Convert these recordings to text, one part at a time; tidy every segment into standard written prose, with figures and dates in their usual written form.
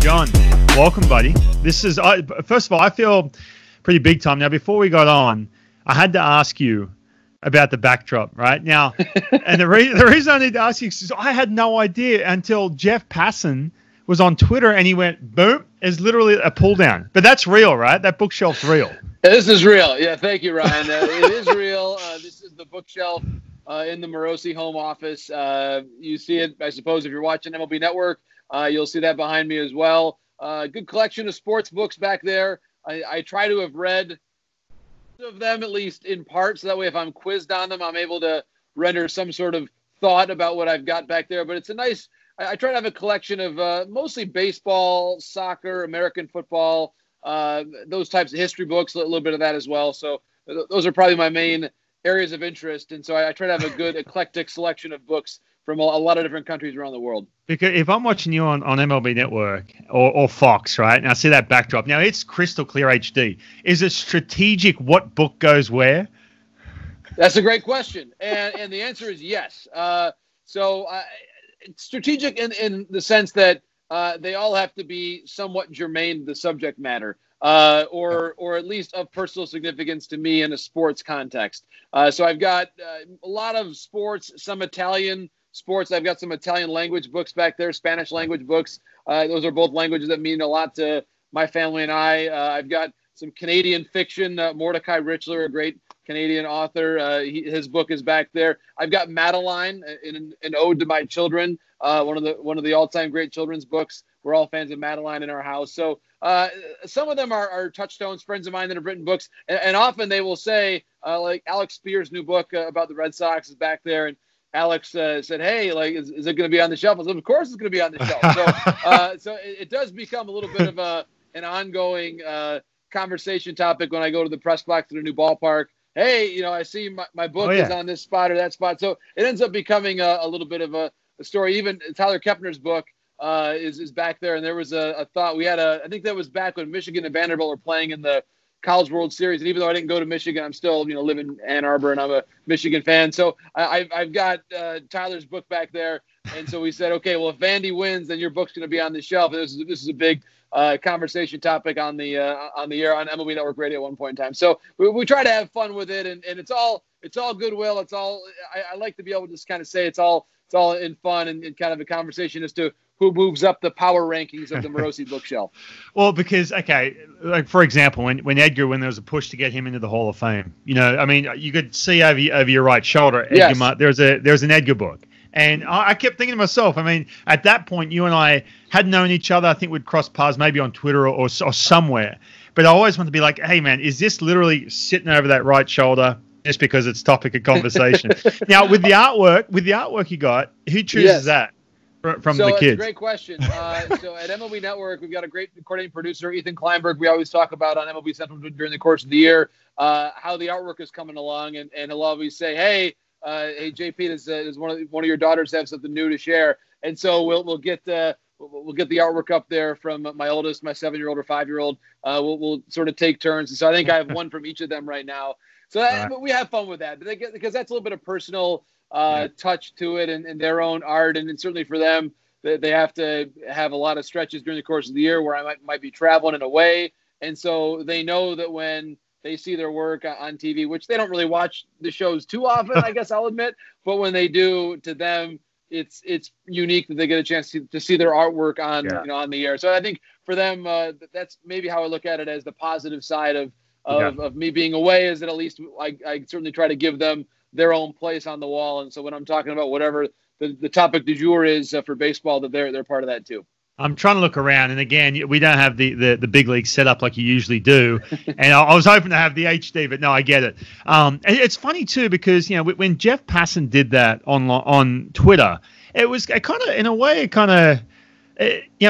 Jon, welcome, buddy. This is first of all, I feel pretty big time now. Before we got on, I had to ask you about the backdrop right now, and the reason I need to ask you is I had no idea until Jeff Passan was on Twitter and he went, boom, it's literally a pull down. But that's real, right? That bookshelf's real. This is real. Yeah, thank you, Ryan. It is real. This is the bookshelf in the Morosi home office. You see it, I suppose, if you're watching MLB Network. You'll see that behind me as well. Good collection of sports books back there. I try to have read of them, at least in part, so that way if I'm quizzed on them, I'm able to render some sort of thought about what I've got back there. But it's a nice... I try to have a collection of mostly baseball, soccer, American football, those types of history books, a little bit of that as well. So those are probably my main areas of interest. And so I try to have a good eclectic selection of books from a lot of different countries around the world. Because if I'm watching you on MLB Network or Fox, right, and I see that backdrop. Now, it's crystal clear HD. Is it strategic what book goes where? That's a great question. And the answer is yes. It's strategic in the sense that they all have to be somewhat germane to the subject matter, or at least of personal significance to me in a sports context. So I've got a lot of sports, some Italian sports. I've got some Italian language books back there, Spanish language books. Those are both languages that mean a lot to my family and I. I've got some Canadian fiction, Mordecai Richler, a great Canadian author. His book is back there. I've got Madeline, an ode to my children, one of the all-time great children's books. We're all fans of Madeline in our house. So some of them are touchstones, friends of mine that have written books. And often they will say, like Alex Spears' new book about the Red Sox is back there. And Alex said, hey, like, is it going to be on the shelf? I said, of course it's going to be on the shelf. So it does become a little bit of an ongoing conversation topic when I go to the press box at a new ballpark. Hey, you know, I see my book is on this spot or that spot. So it ends up becoming a little bit of a story. Even Tyler Kepner's book is back there. And there was a thought we had. I think that was back when Michigan and Vanderbilt were playing in the College World Series. And even though I didn't go to Michigan, I'm still, live in Ann Arbor and I'm a Michigan fan. So I've got Tyler's book back there. And so we said, okay, well, if Vandy wins, then your book's going to be on the shelf. And this is a big conversation topic on the air on MLB Network Radio at one point in time. So we try to have fun with it, and it's all goodwill. It's all I like to be able to just kind of say it's all in fun and kind of a conversation as to who moves up the power rankings of the Morosi bookshelf. Well, because like for example, when Edgar, when there was a push to get him into the Hall of Fame, you could see over your right shoulder. Edgar, yes. There's an Edgar book. And I kept thinking to myself, at that point, you and I had known each other. I think we'd cross paths maybe on Twitter or somewhere. But I always wanted to be like, hey, man, is this literally sitting over that right shoulder just because it's topic of conversation? Now, with the artwork you got, who chooses that from the kids? So, great question. So at MLB Network, we've got a great coordinating producer, Ethan Kleinberg. We always talk about on MLB Central during the course of the year how the artwork is coming along. And he'll always say, hey, JP, does one of your daughters have something new to share? And so we'll get the artwork up there from my oldest, my 7-year-old or 5-year-old. We'll sort of take turns. And so I think I have one from each of them right now. So we have fun with that because that's a little bit of personal touch to it and their own art. And certainly for them, they have to have a lot of stretches during the course of the year where I might be traveling and away. And so they know that when they see their work on TV, which they don't really watch the shows too often, I guess I'll admit. But when they do, to them, it's unique that they get a chance to see their artwork on on the air. So I think for them, that's maybe how I look at it, as the positive side of me being away, is that at least I certainly try to give them their own place on the wall. And so when I'm talking about whatever the topic du jour is for baseball, that they're part of that too. I'm trying to look around, and again, we don't have the big league set up like you usually do. And I was hoping to have the HD, but no, I get it. And it's funny too, because when Jeff Passan did that on Twitter, it was it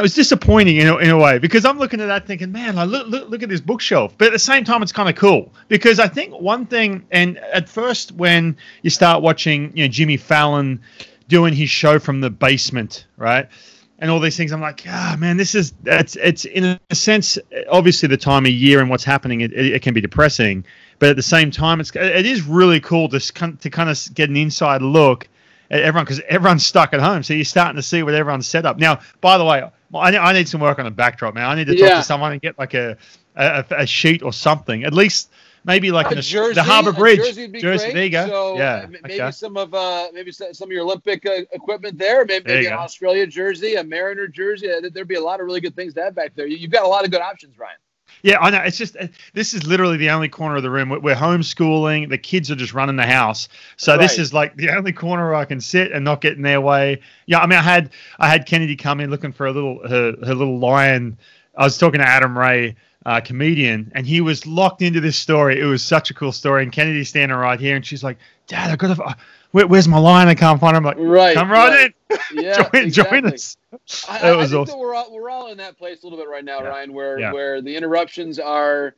was disappointing in a way, because I'm looking at that thinking, man, like, look at this bookshelf. But at the same time, it's kind of cool, because I think one thing, and at first when you start watching Jimmy Fallon doing his show from the basement, right? and all these things. I'm like, it's in a sense, obviously the time of year and what's happening, it can be depressing. But at the same time, it is really cool to kind of get an inside look at everyone, because everyone's stuck at home. So you're starting to see what everyone's set up. Now, by the way, I need some work on a backdrop, man. I need to talk to someone and get like a sheet or something, at least maybe like the Harbour Bridge. Jersey, there you go. So yeah, maybe some of your Olympic equipment there. Maybe an Australia jersey, a Mariner jersey. There'd be a lot of really good things to have back there. You've got a lot of good options, Ryan. Yeah, I know. It's just this is literally the only corner of the room. We're homeschooling. The kids are just running the house. So This is like the only corner where I can sit and not get in their way. Yeah, I mean, I had Kennedy come in looking for her little lion. I was talking to Adam Ray, comedian, and he was locked into this story. It was such a cool story. And Kennedy's standing right here, and she's like, "Dad, I gotta. Where's my lion? I can't find her." I'm like, "Come right in, yeah, join us." I think that we're all in that place a little bit right now, Ryan, where the interruptions are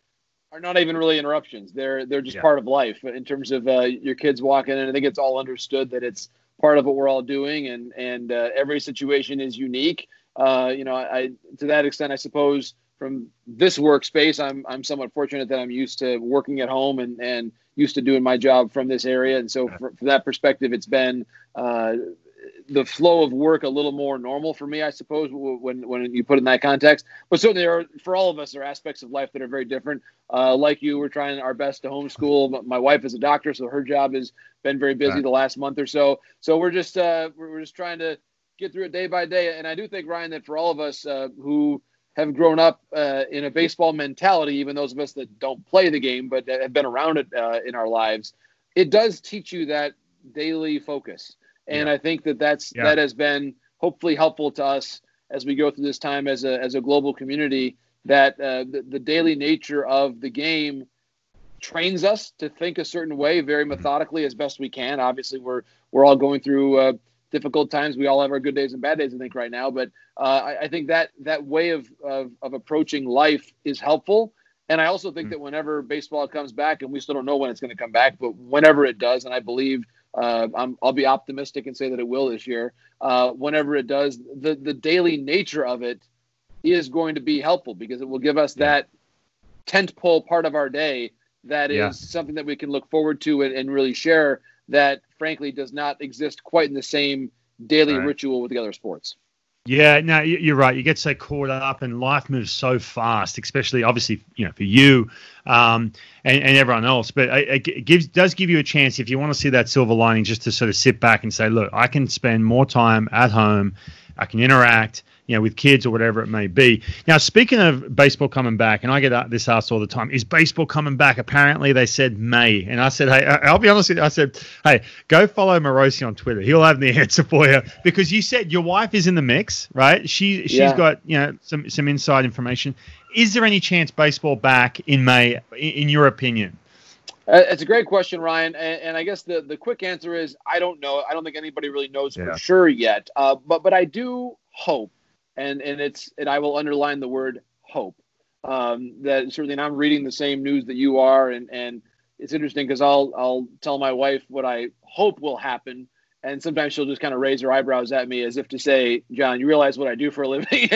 not even really interruptions. They're just part of life in terms of your kids walking in. I think it's all understood that it's part of what we're all doing, and every situation is unique. I to that extent, I suppose. From this workspace, I'm somewhat fortunate that I'm used to working at home and used to doing my job from this area. And so from that perspective, it's been the flow of work a little more normal for me, I suppose, when you put it in that context. But certainly for all of us, there are aspects of life that are very different. Like you, we're trying our best to homeschool. My wife is a doctor, so her job has been very busy the last month or so. So we're just trying to get through it day by day. And I do think, Ryan, that for all of us who have grown up in a baseball mentality, even those of us that don't play the game but have been around it in our lives, it does teach you that daily focus. And I think that has been hopefully helpful to us as we go through this time as a global community, that the daily nature of the game trains us to think a certain way very methodically as best we can. Obviously, we're all going through difficult times. We all have our good days and bad days, I think, right now. But I think that way of approaching life is helpful. And I also think that whenever baseball comes back, and we still don't know when it's going to come back, but whenever it does, and I believe I'll be optimistic and say that it will this year, whenever it does, the daily nature of it is going to be helpful, because it will give us that tentpole part of our day that is something that we can look forward to and really share, that frankly does not exist quite in the same daily ritual with the other sports. Yeah, no, you're right. You get so caught up, and life moves so fast, especially obviously, for you and everyone else. But it does give you a chance, if you want to see that silver lining, just to sort of sit back and say, look, I can spend more time at home. I can interact, with kids or whatever it may be. Now, speaking of baseball coming back, and I get this asked all the time, is baseball coming back? Apparently, they said May. And I said, hey, I'll be honest with you. I said, hey, go follow Morosi on Twitter. He'll have the answer for you, because you said your wife is in the mix, right? She's got, some inside information. Is there any chance baseball back in May, in your opinion? It's a great question, Ryan, and I guess the quick answer is I don't know. I don't think anybody really knows for sure yet. But I do hope, and I will underline the word hope. That certainly, and I'm reading the same news that you are, and it's interesting because I'll tell my wife what I hope will happen, and sometimes she'll just kind of raise her eyebrows at me as if to say, John, you realize what I do for a living,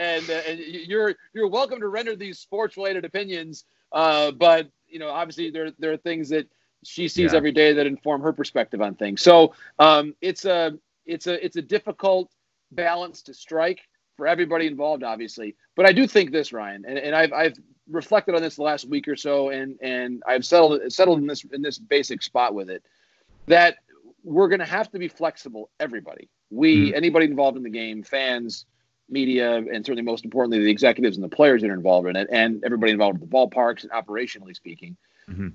and you're welcome to render these sports related opinions, but. Obviously there are things that she sees every day that inform her perspective on things. So it's a difficult balance to strike for everybody involved, obviously. But I do think this, Ryan, and I've reflected on this the last week or so, and I've settled in this basic spot with it, that we're going to have to be flexible. Everybody, anybody involved in the game, fans, media, and certainly most importantly, the executives and the players that are involved in it, and everybody involved with the ballparks and operationally speaking,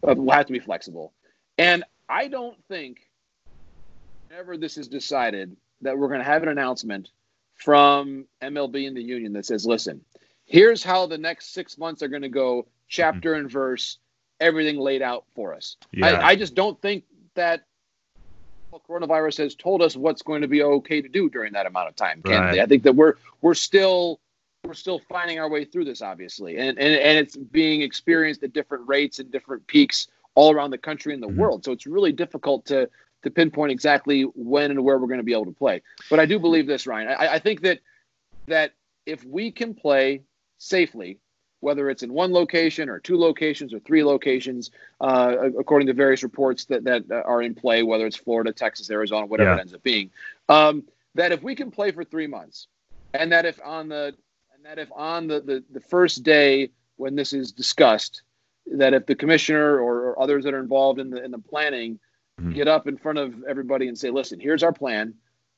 will have to be flexible. And I don't think, whenever this is decided, that we're going to have an announcement from MLB and the union that says, listen, here's how the next 6 months are going to go, chapter and verse, everything laid out for us. Yeah. I just don't think that coronavirus has told us what's going to be okay to do during that amount of time, candidly. Right. I think that we're still finding our way through this, obviously, and it's being experienced at different rates and different peaks all around the country and the world. So it's really difficult to to pinpoint exactly when and where we're going to be able to play. But I do believe this, Ryan. I think that if we can play safely, whether it's in one location or two locations or three locations, according to various reports that are in play, whether it's Florida, Texas, Arizona, whatever it ends up being, that if we can play for 3 months, and that if on the first day when this is discussed, that if the commissioner or others that are involved in the planning get up in front of everybody and say, listen, here's our plan,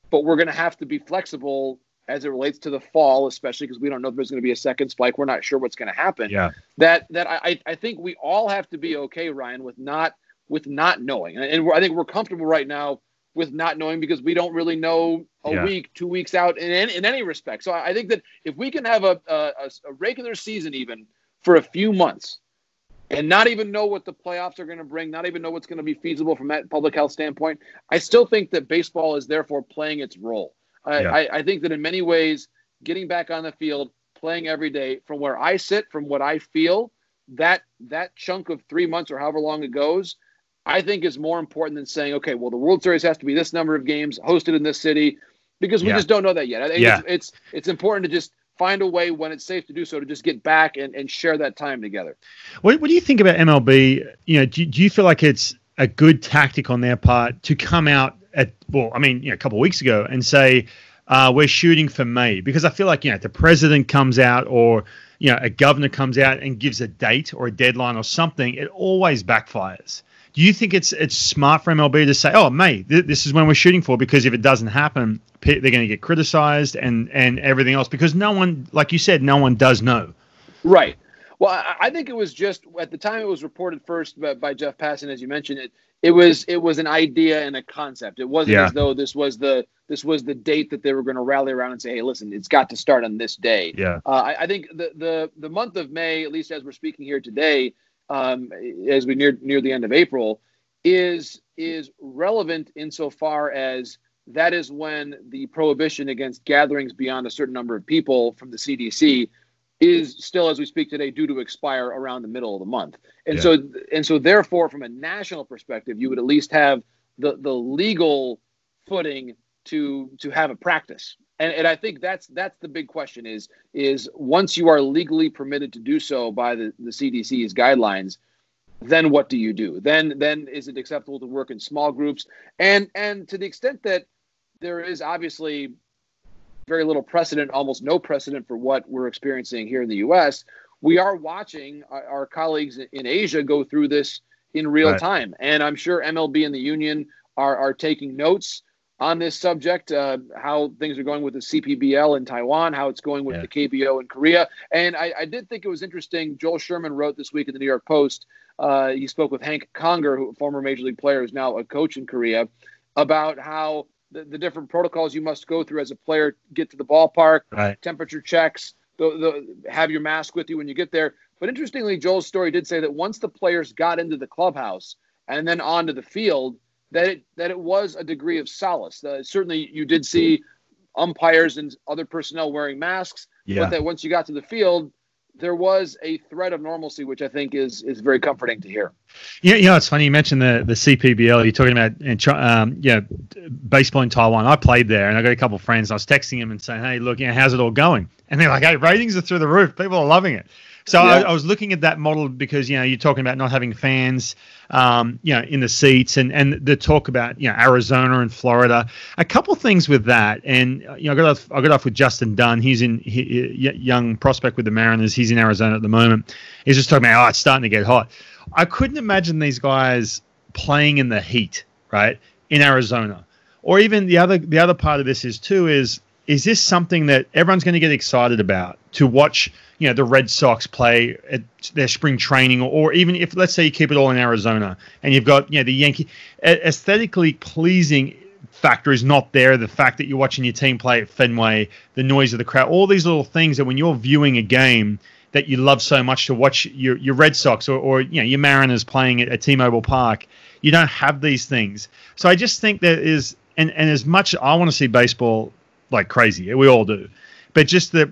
but we're going to have to be flexible as it relates to the fall, especially because we don't know if there's going to be a second spike. We're not sure what's going to happen. Yeah. That I think we all have to be okay, Ryan, with not knowing. And I think we're comfortable right now with not knowing because we don't really know a week, 2 weeks out in any respect. So I think that if we can have a regular season even for a few months and not even know what the playoffs are going to bring, not even know what's going to be feasible from that public health standpoint, I still think that baseball is therefore playing its role. I think that in many ways, getting back on the field, playing every day, from where I sit, from what I feel, that chunk of 3 months or however long it goes, I think is more important than saying, okay, well, the World Series has to be this number of games hosted in this city, because we just don't know that yet. I think it's important to just find a way when it's safe to do so to just get back and share that time together. What do you think about MLB? You know, do you feel like it's a good tactic on their part to come out a couple of weeks ago and say we're shooting for May? Because I feel like, the president comes out or, a governor comes out and gives a date or a deadline or something, it always backfires. Do you think it's smart for MLB to say, oh, May, this is when we're shooting for? Because if it doesn't happen, they're going to get criticized and everything else, because no one, like you said, no one does know. Right. Well, I think it was just at the time it was reported first by Jeff Passan, as you mentioned, it was an idea and a concept. It wasn't as though this was the date that they were going to rally around and say, hey, listen, it's got to start on this day. Yeah. I think the month of May, at least as we're speaking here today, as we near the end of April, is relevant insofar as that is when the prohibition against gatherings beyond a certain number of people from the CDC is still, as we speak today, due to expire around the middle of the month. So therefore, from a national perspective, you would at least have the legal footing to have a practice. And I think that's the big question is once you are legally permitted to do so by the CDC's guidelines, then what do you do? Then is it acceptable to work in small groups? And to the extent that there is obviously very little precedent, almost no precedent for what we're experiencing here in the U.S., we are watching our colleagues in Asia go through this in real time. And I'm sure MLB and the union are taking notes on this subject, how things are going with the CPBL in Taiwan, how it's going with the KBO in Korea. And I did think it was interesting. Joel Sherman wrote this week in the New York Post, he spoke with Hank Conger, who, former Major League player, who's now a coach in Korea, about how the different protocols you must go through as a player, get to the ballpark, temperature checks, have your mask with you when you get there. But interestingly, Joel's story did say that once the players got into the clubhouse and then onto the field, that it was a degree of solace. Certainly, you did see umpires and other personnel wearing masks, but that once you got to the field, there was a thread of normalcy, which I think is very comforting to hear. Yeah, it's funny you mentioned the CPBL. You're talking about baseball in Taiwan. I played there, and I got a couple of friends. And I was texting them and saying, "Hey, look, how's it all going?" And they're like, "Hey, ratings are through the roof. People are loving it." So I was looking at that model because, you're talking about not having fans, in the seats and the talk about, Arizona and Florida. A couple things with that. And, I got off with Justin Dunn. He's young prospect with the Mariners. He's in Arizona at the moment. He's just talking about, it's starting to get hot. I couldn't imagine these guys playing in the heat, right, in Arizona. Or even the other part of this is this something that everyone's going to get excited about to watch, the Red Sox play at their spring training, or even if, let's say, you keep it all in Arizona and you've got, the Yankee aesthetically pleasing factor is not there. The fact that you're watching your team play at Fenway, the noise of the crowd, all these little things that when you're viewing a game that you love so much to watch your Red Sox or your Mariners playing at T-Mobile Park, you don't have these things. So I just think there is, and as much I want to see baseball like crazy, we all do. But just the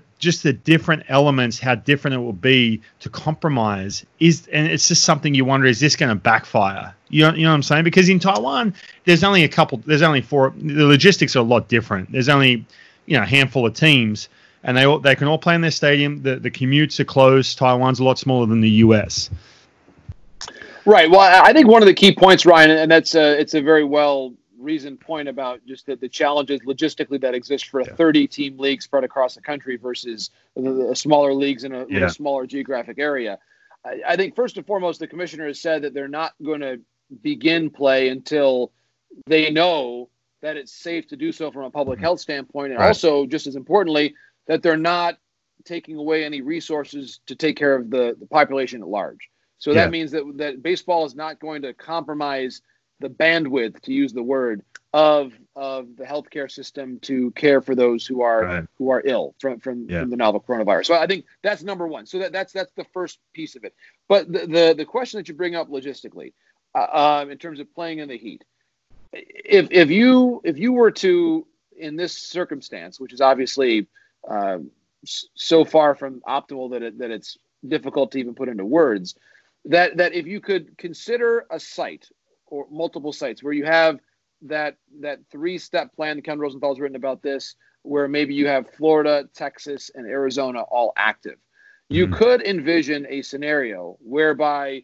different elements, how different it will be to compromise is, and it's just something you wonder: is this going to backfire? You know what I'm saying? Because in Taiwan, there's only four. The logistics are a lot different. There's only a handful of teams, and they can all play in their stadium. The commutes are close. Taiwan's a lot smaller than the U.S. Right. Well, I think one of the key points, Ryan, and that's it's a very well reasoned point about just the challenges logistically that exist for a 30-team league spread across the country versus the smaller leagues in a smaller geographic area. I think first and foremost, the commissioner has said that they're not going to begin play until they know that it's safe to do so from a public health standpoint, and also, just as importantly, that they're not taking away any resources to take care of the population at large. So that means that baseball is not going to compromise the bandwidth, to use the word, of the healthcare system to care for those who are ill from the novel coronavirus. So I think that's number one. So that's the first piece of it. But the question that you bring up logistically, in terms of playing in the heat, if you were to, in this circumstance, which is obviously so far from optimal that it's difficult to even put into words, that if you could consider a site or multiple sites where you have that three-step plan, Ken Rosenthal's written about this, where maybe you have Florida, Texas, and Arizona all active. You could envision a scenario whereby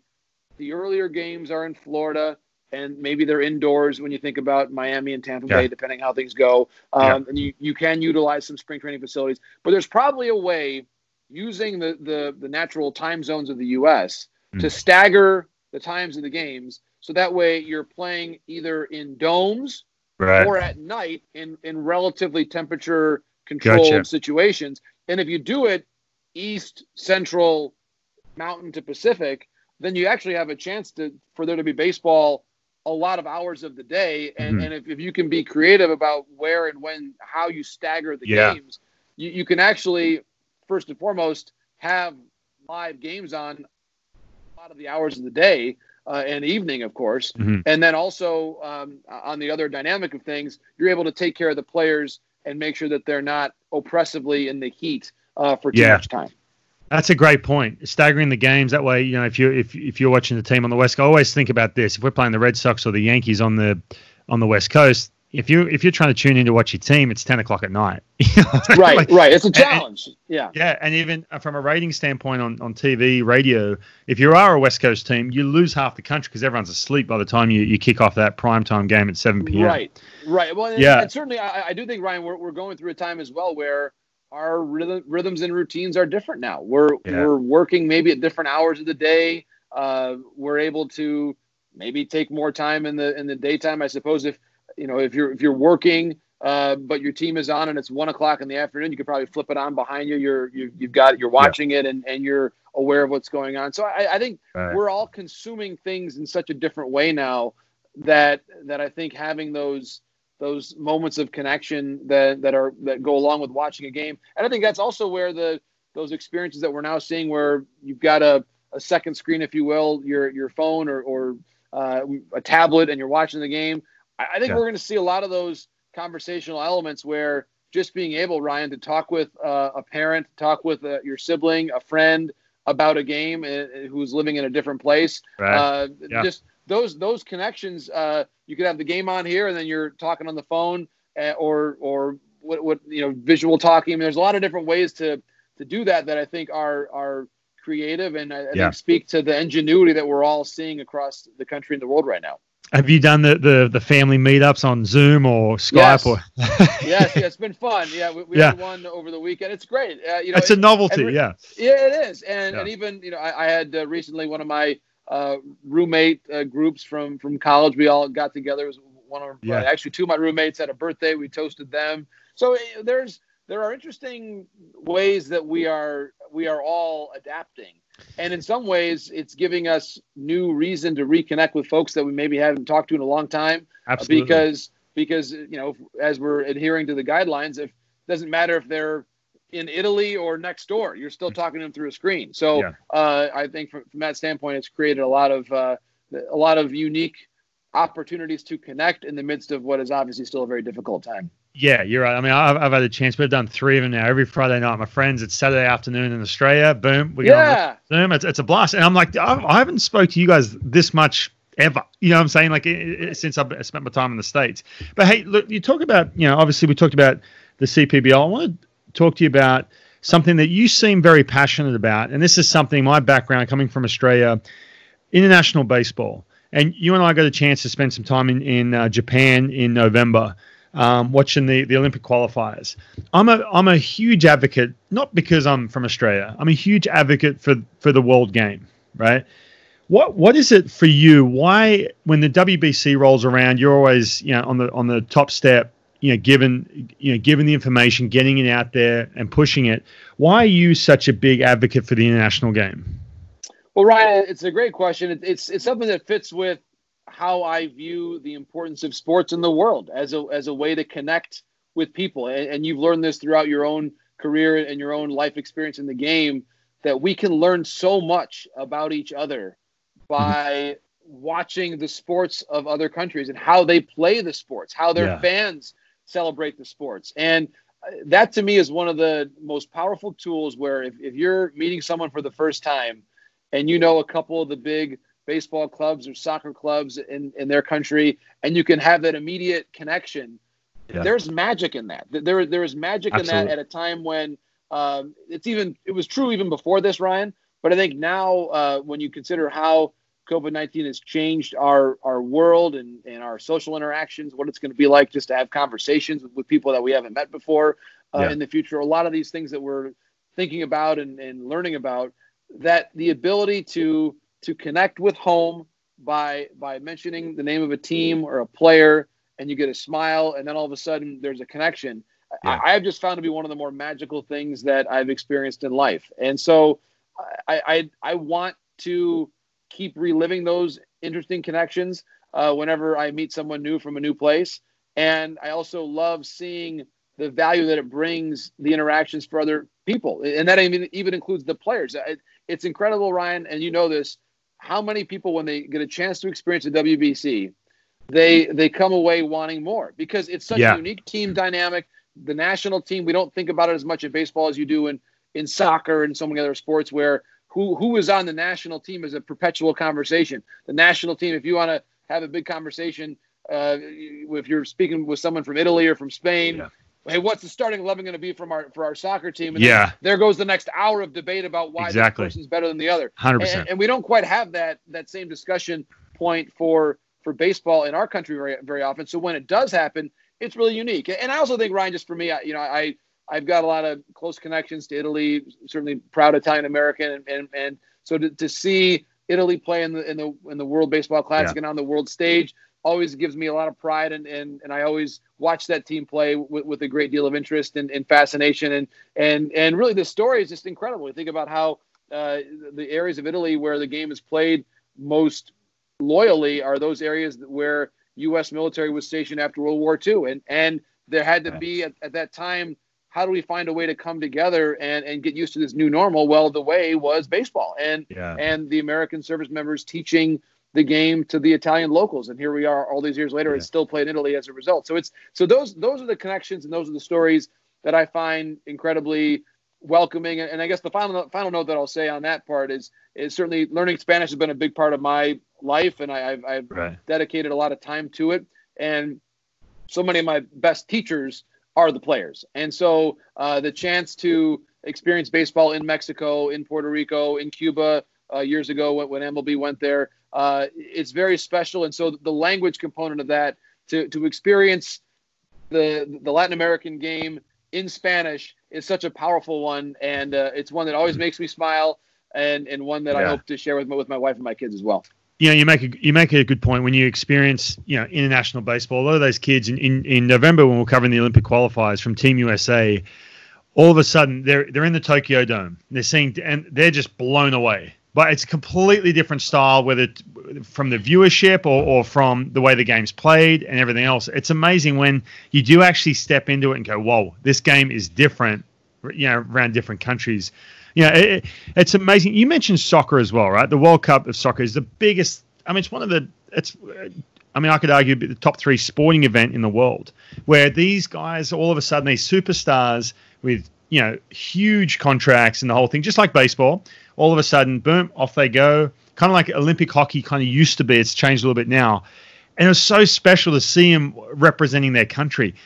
the earlier games are in Florida, and maybe they're indoors when you think about Miami and Tampa Bay, depending how things go. And you can utilize some spring training facilities. But there's probably a way, using the natural time zones of the U.S., to stagger the times of the games, so that way you're playing either in domes or at night in relatively temperature-controlled situations. And if you do it east, central, mountain to Pacific, then you actually have a chance for there to be baseball a lot of hours of the day. And, and if you can be creative about where and when, how you stagger the games, you can actually, first and foremost, have live games on a lot of the hours of the day, and evening, of course. And then also, on the other dynamic of things, you're able to take care of the players and make sure that they're not oppressively in the heat for too much time. That's a great point. Staggering the games that way, if you're watching the team on the West Coast, I always think about this. If we're playing the Red Sox or the Yankees on the West Coast, if you're trying to tune in to watch your team, it's 10 o'clock at night. Right. It's a challenge. And even from a rating standpoint on TV, radio, if you are a West Coast team, you lose half the country because everyone's asleep by the time you kick off that primetime game at 7 p.m. Right. Well, and certainly I do think, Ryan, we're going through a time as well where our rhythms and routines are different now. We're working maybe at different hours of the day. We're able to maybe take more time in the daytime, I suppose. If you're working, but your team is on and it's 1 o'clock in the afternoon, you could probably flip it on behind you. You're watching it and you're aware of what's going on. So I think we're all consuming things in such a different way now that I think having those moments of connection that go along with watching a game. And I think that's also where those experiences that we're now seeing, where you've got a second screen, if you will, your phone or a tablet, and you're watching the game. I think we're going to see a lot of those conversational elements where just being able, Ryan, to talk with a parent, talk with your sibling, a friend about a game who's living in a different place. Just those connections. You could have the game on here, and then you're talking on the phone, or what visual talking. I mean, there's a lot of different ways to do that I think are creative, and I think speak to the ingenuity that we're all seeing across the country and the world right now. Have you done the family meetups on Zoom or Skype? Yes, it's been fun. We had one over the weekend. It's great. It's a novelty. It is. And even I had recently one of my roommate groups from college. We all got together. It was actually two of my roommates had a birthday. We toasted them. So there are interesting ways that we are all adapting. And in some ways, it's giving us new reason to reconnect with folks that we maybe haven't talked to in a long time. Absolutely. Because as we're adhering to the guidelines, it doesn't matter if they're in Italy or next door, you're still talking to them through a screen. So I think from that standpoint, it's created a lot of unique opportunities to connect in the midst of what is obviously still a very difficult time. Yeah, you're right. I mean, I've had a chance. We've done three of them now. Every Friday night, my friends, it's Saturday afternoon in Australia. Boom. We go on Zoom. It's a blast. And I'm like, I haven't spoke to you guys this much ever. You know what I'm saying? Like, since I've spent my time in the States. But, hey, look, you talk about, you know, obviously we talked about the CPBL. I want to talk to you about something that you seem very passionate about. And this is something, my background, coming from Australia, international baseball. And you and I got a chance to spend some time in Japan in November. Watching the Olympic qualifiers. I'm a huge advocate, not because I'm from Australia. I'm a huge advocate for the world game, right? What is it for you? Why, when the WBC rolls around, you're always, you know, on the top step, you know, given the information, getting it out there and pushing it. Why are you such a big advocate for the international game? Well, Ryan, it's a great question. It's something that fits with how I view the importance of sports in the world as a way to connect with people. And you've learned this throughout your own career and your own life experience in the game, that we can learn so much about each other by watching the sports of other countries and how they play the sports, how their fans celebrate the sports. And that, to me, is one of the most powerful tools, where if you're meeting someone for the first time and you know a couple of the big baseball clubs or soccer clubs in their country, and you can have that immediate connection. Yeah. There's magic in that. There is magic in that, at a time when it was true even before this, Ryan. But I think now, when you consider how COVID-19 has changed our world and our social interactions, what it's going to be like just to have conversations with people that we haven't met before in the future, a lot of these things that we're thinking about and learning about, that the ability to connect with home by mentioning the name of a team or a player, and you get a smile, and then all of a sudden there's a connection. Yeah. I have just found to be one of the more magical things that I've experienced in life. And so I want to keep reliving those interesting connections whenever I meet someone new from a new place. And I also love seeing the value that it brings, the interactions for other people. And that even includes the players. It's incredible, Ryan, and you know this, how many people, when they get a chance to experience the WBC, they come away wanting more, because it's such a unique team dynamic. The national team, we don't think about it as much in baseball as you do in soccer and so many other sports, where who is on the national team is a perpetual conversation. The national team, if you want to have a big conversation, if you're speaking with someone from Italy or from Spain, hey, what's the starting 11 going to be for our soccer team? And there goes the next hour of debate about why this person's better than the other. 100%. And we don't quite have that same discussion point for baseball in our country very, very often. So when it does happen, it's really unique. And I also think, Ryan, just for me, I've got a lot of close connections to Italy. Certainly proud Italian American, and so to see Italy play in the World Baseball Classic and on the world stage always gives me a lot of pride, and I always watch that team play with a great deal of interest and fascination, and really the story is just incredible. You think about how the areas of Italy where the game is played most loyally are those areas where U.S. military was stationed after World War II, and there had to be at that time, how do we find a way to come together and get used to this new normal? Well, the way was baseball, and the American service members teaching the game to the Italian locals, and here we are all these years later, it's still played in Italy as a result. So those are the connections, and those are the stories that I find incredibly welcoming. And I guess the final note that I'll say on that part is certainly learning Spanish has been a big part of my life, and I've dedicated a lot of time to it, and so many of my best teachers are the players. And so the chance to experience baseball in Mexico, in Puerto Rico, in Cuba years ago when MLB went there, it's very special. And so the language component of that, to experience the Latin American game in Spanish, is such a powerful one, and it's one that always makes me smile, and one that I hope to share with my wife and my kids as well. Yeah, you make a good point. When you experience, you know, international baseball, a lot of those kids in November, when we're covering the Olympic qualifiers from Team USA, all of a sudden they're in the Tokyo Dome. They're seeing, and they're just blown away. But it's a completely different style, whether it's from the viewership or from the way the game's played and everything else. It's amazing when you do actually step into it and go, whoa, this game is different, you know, around different countries. You know, it's amazing. You mentioned soccer as well, right? The World Cup of soccer is the biggest – I mean, it's one of the – it's I mean, I could argue the top three sporting event in the world, where these guys, all of a sudden, these superstars with, you know, huge contracts and the whole thing, just like baseball, all of a sudden, boom, off they go. Kind of like Olympic hockey kind of used to be. It's changed a little bit now. And it was so special to see them representing their country.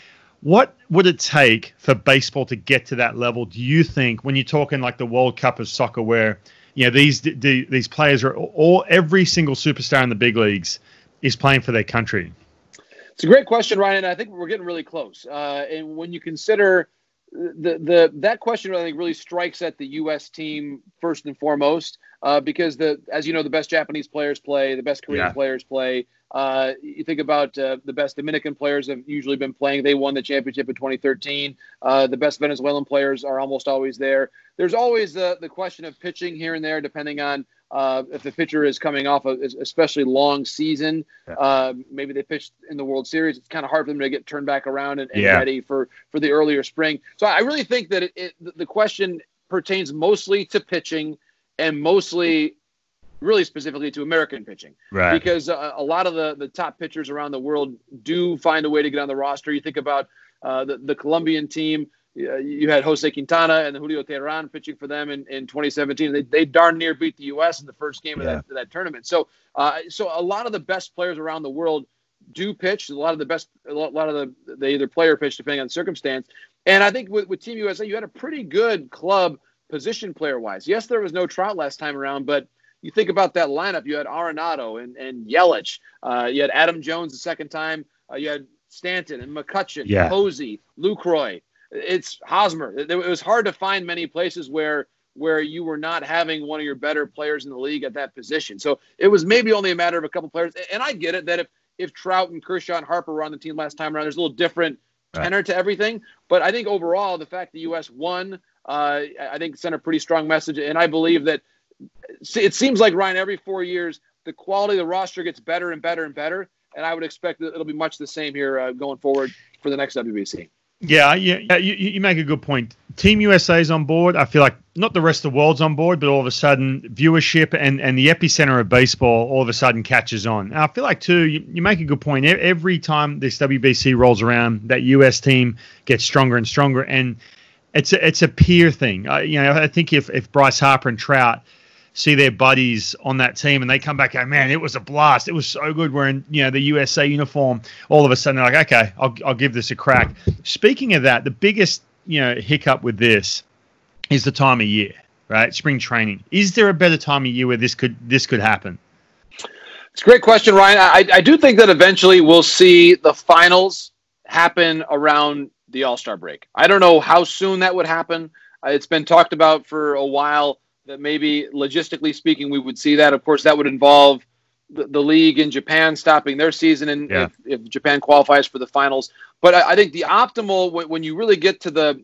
What would it take for baseball to get to that level, do you think, when you're talking like the World Cup of soccer, where, you know, these players are all, every single superstar in the big leagues is playing for their country? It's a great question, Ryan. I think we're getting really close. And when you consider that question, I think really strikes at the U.S. team first and foremost, because as you know, the best Japanese players play, the best Korean players play. You think about the best Dominican players have usually been playing. They won the championship in 2013. The best Venezuelan players are almost always there. There's always the question of pitching here and there, depending on if the pitcher is coming off a especially long season. Maybe they pitched in the World Series. It's kind of hard for them to get turned back around and ready for the earlier spring. So I really think that the question pertains mostly to pitching and mostly really specifically to American pitching, right? Because a lot of the top pitchers around the world do find a way to get on the roster. You think about the Colombian team. You had Jose Quintana and Julio Teheran pitching for them in 2017. They darn near beat the U.S. in the first game of that tournament. So a lot of the best players around the world do pitch. They either play or pitch depending on circumstance. And I think with Team USA, you had a pretty good club position player wise. Yes, there was no Trout last time around, but you think about that lineup. You had Arenado and Yelich. You had Adam Jones the second time. You had Stanton and McCutchen, Posey, Lucroy. It's Hosmer. It was hard to find many places where you were not having one of your better players in the league at that position. So it was maybe only a matter of a couple players. And I get it that if Trout and Kershaw and Harper were on the team last time around, there's a little different tenor to everything. But I think overall, the fact the U.S. won, I think sent a pretty strong message. And I believe that it seems like, Ryan, every 4 years, the quality of the roster gets better and better and better. And I would expect that it'll be much the same here going forward for the next WBC. Yeah. You make a good point. Team USA is on board. I feel like not the rest of the world's on board, but all of a sudden viewership and the epicenter of baseball all of a sudden catches on. And I feel like, too, you make a good point. Every time this WBC rolls around, that U.S. team gets stronger and stronger. And it's a peer thing. I think if Bryce Harper and Trout see their buddies on that team and they come back, oh, man, it was a blast. It was so good wearing, the USA uniform. All of a sudden, they're like, okay, I'll give this a crack. Speaking of that, the biggest, hiccup with this is the time of year, right? Spring training. Is there a better time of year where this could happen? It's a great question, Ryan. I do think that eventually we'll see the finals happen around the All-Star break. I don't know how soon that would happen. It's been talked about for a while that maybe logistically speaking, we would see that. Of course, that would involve the league in Japan stopping their season and if Japan qualifies for the finals. But I think the optimal, when you really get to the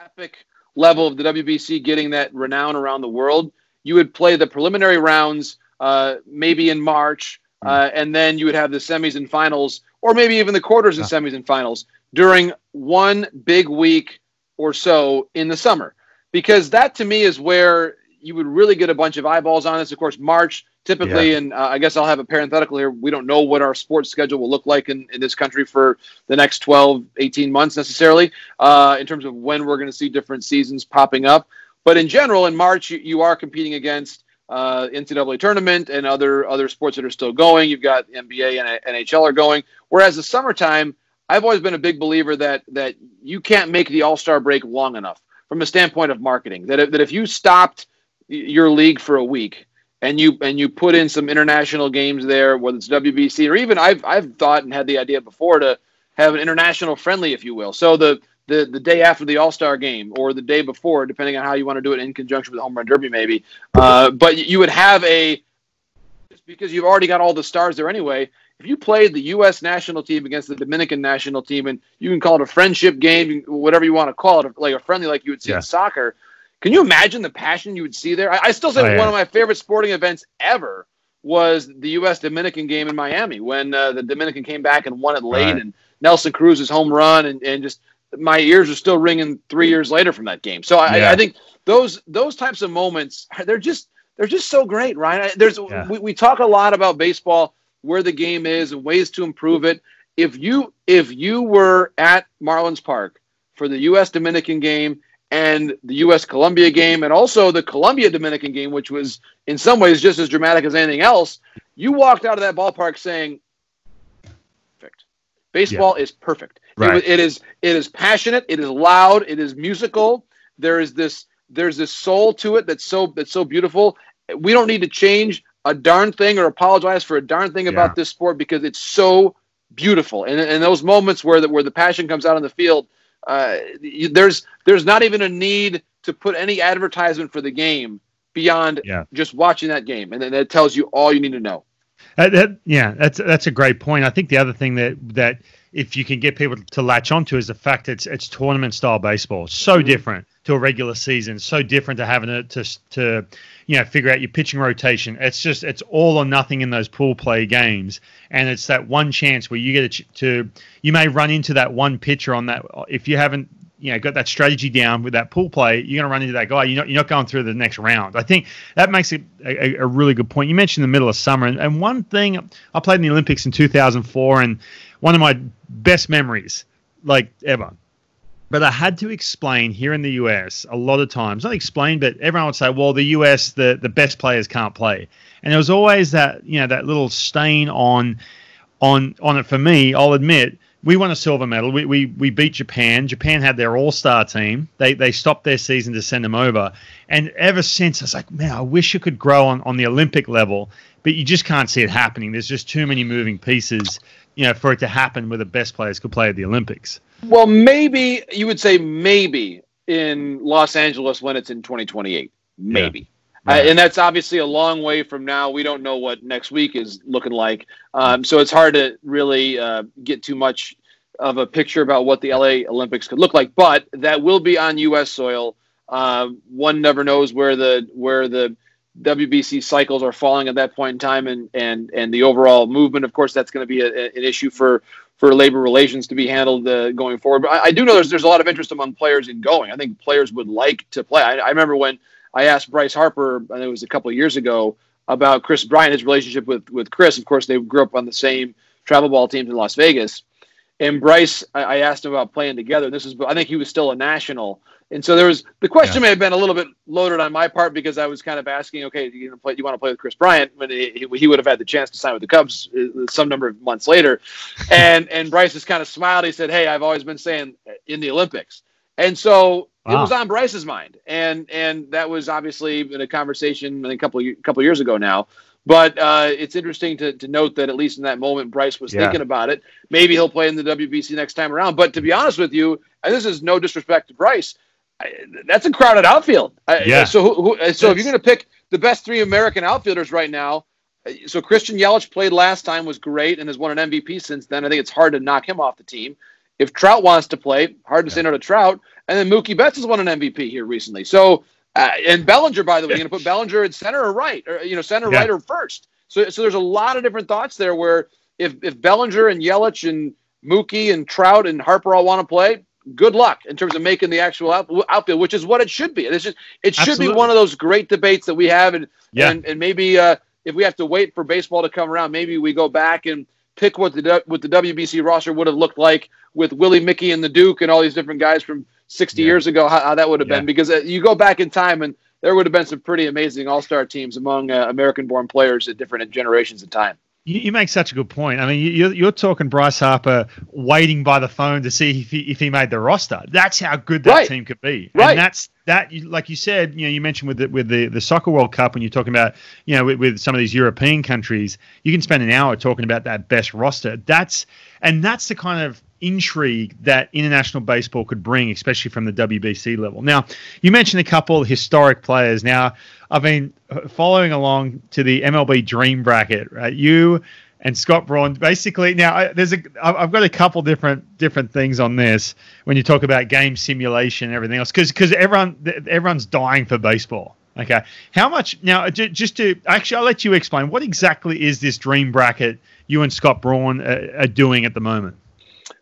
epic level of the WBC getting that renown around the world, you would play the preliminary rounds maybe in March, and then you would have the semis and finals, or maybe even the quarters and semis and finals during one big week or so in the summer. Because that, to me, is where you would really get a bunch of eyeballs on this. Of course, March, typically, and I guess I'll have a parenthetical here, we don't know what our sports schedule will look like in this country for the next 12, 18 months necessarily, in terms of when we're going to see different seasons popping up. But in general, in March, you are competing against NCAA tournament and other sports that are still going. You've got NBA and NHL are going. Whereas the summertime, I've always been a big believer that you can't make the All-Star break long enough. From a standpoint of marketing, that if you stopped your league for a week and you put in some international games there, whether it's WBC or even I've thought and had the idea before to have an international friendly, if you will. So the day after the All-Star game or the day before, depending on how you want to do it in conjunction with the Home Run Derby, maybe. But you would have just because you've already got all the stars there anyway. If you played the U.S. national team against the Dominican national team, and you can call it a friendship game, whatever you want to call it, like a friendly like you would see in soccer, can you imagine the passion you would see there? I still say one of my favorite sporting events ever was the U.S.-Dominican game in Miami when the Dominican came back and won it late, and Nelson Cruz's home run, and just my ears are still ringing 3 years later from that game. So I think those types of moments, they're just so great, Ryan. We talk a lot about baseball. where the game is and ways to improve it. If you were at Marlins Park for the U.S.-Dominican game and the U.S.-Colombia game and also the Colombia-Dominican game, which was in some ways just as dramatic as anything else, you walked out of that ballpark saying, perfect. Baseball is perfect. Right. It is passionate. It is loud. It is musical. There's this soul to it that's so beautiful. We don't need to change a darn thing or apologize for a darn thing about this sport because it's so beautiful. And those moments where the passion comes out on the field, there's not even a need to put any advertisement for the game beyond just watching that game. And then that tells you all you need to know. That's a great point. I think the other thing that if you can get people to latch onto is the fact it's tournament style baseball. So different to a regular season. So different to having to figure out your pitching rotation. It's all or nothing in those pool play games, and it's that one chance where you get you may run into that one pitcher on that if you haven't. Got that strategy down with that pool play, you're going to run into that guy. You're not going through the next round. I think that makes it a really good point. You mentioned the middle of summer. And one thing, I played in the Olympics in 2004, and one of my best memories, like, ever. But I had to explain here in the U.S. a lot of times. Not explain, but everyone would say, well, the U.S., the best players can't play. And there was always that, that little stain on it for me, I'll admit. We won a silver medal. We beat Japan. Japan had their all-star team. They stopped their season to send them over. And ever since, I was like, man, I wish it could grow on the Olympic level, but you just can't see it happening. There's just too many moving pieces, for it to happen where the best players could play at the Olympics. Well, maybe, you would say maybe in Los Angeles when it's in 2028. Maybe. Yeah. And that's obviously a long way from now. We don't know what next week is looking like. So it's hard to really get too much of a picture about what the LA Olympics could look like. But that will be on U.S. soil. One never knows where the WBC cycles are falling at that point in time and the overall movement. Of course, that's going to be an issue for labor relations to be handled going forward. But I do know there's a lot of interest among players in going. I think players would like to play. I remember when I asked Bryce Harper, I think it was a couple of years ago, about Chris Bryant, his relationship with Chris. Of course, they grew up on the same travel ball teams in Las Vegas. And Bryce, I asked him about playing together. I think he was still a national. And so there was the question may have been a little bit loaded on my part because I was kind of asking, okay, do you want to play with Chris Bryant? But he would have had the chance to sign with the Cubs some number of months later. And Bryce just kind of smiled. He said, hey, I've always been saying in the Olympics. And so it was on Bryce's mind, and that was obviously in a conversation I think a couple years ago now. But it's interesting to note that at least in that moment, Bryce was thinking about it. Maybe he'll play in the WBC next time around. But to be honest with you, and this is no disrespect to Bryce, that's a crowded outfield. So if you're going to pick the best three American outfielders right now, so Christian Yelich played last time, was great, and has won an MVP since then. I think it's hard to knock him off the team. If Trout wants to play, hard to say no to Trout. And then Mookie Betts has won an MVP here recently. So, and Bellinger, by the way, you're going to put Bellinger at center or right, or right or first. So there's a lot of different thoughts there. Where if Bellinger and Yelich and Mookie and Trout and Harper all want to play, good luck in terms of making the actual outfield, which is what it should be. And it should be one of those great debates that we have, and maybe if we have to wait for baseball to come around, maybe we go back and pick what the WBC roster would have looked like with Willie Mickey and the Duke and all these different guys from 60 years ago, how that would have been. Because you go back in time and there would have been some pretty amazing all-star teams among American-born players at different generations of time. You make such a good point. I mean, you're talking Bryce Harper waiting by the phone to see if he made the roster. That's how good that team could be. Right. And that's that. Like you said, you mentioned with the Soccer World Cup, when you're talking about with some of these European countries, you can spend an hour talking about that best roster. That's the kind of intrigue that international baseball could bring, especially from the WBC level. Now, you mentioned a couple of historic players. Now, I've been following along to the MLB Dream Bracket, right? You and Scott Braun, basically. Now, I've got a couple different things on this when you talk about game simulation and everything else, because everyone's dying for baseball. Okay, how much now? Just to actually, I'll let you explain what exactly is this Dream Bracket you and Scott Braun are doing at the moment.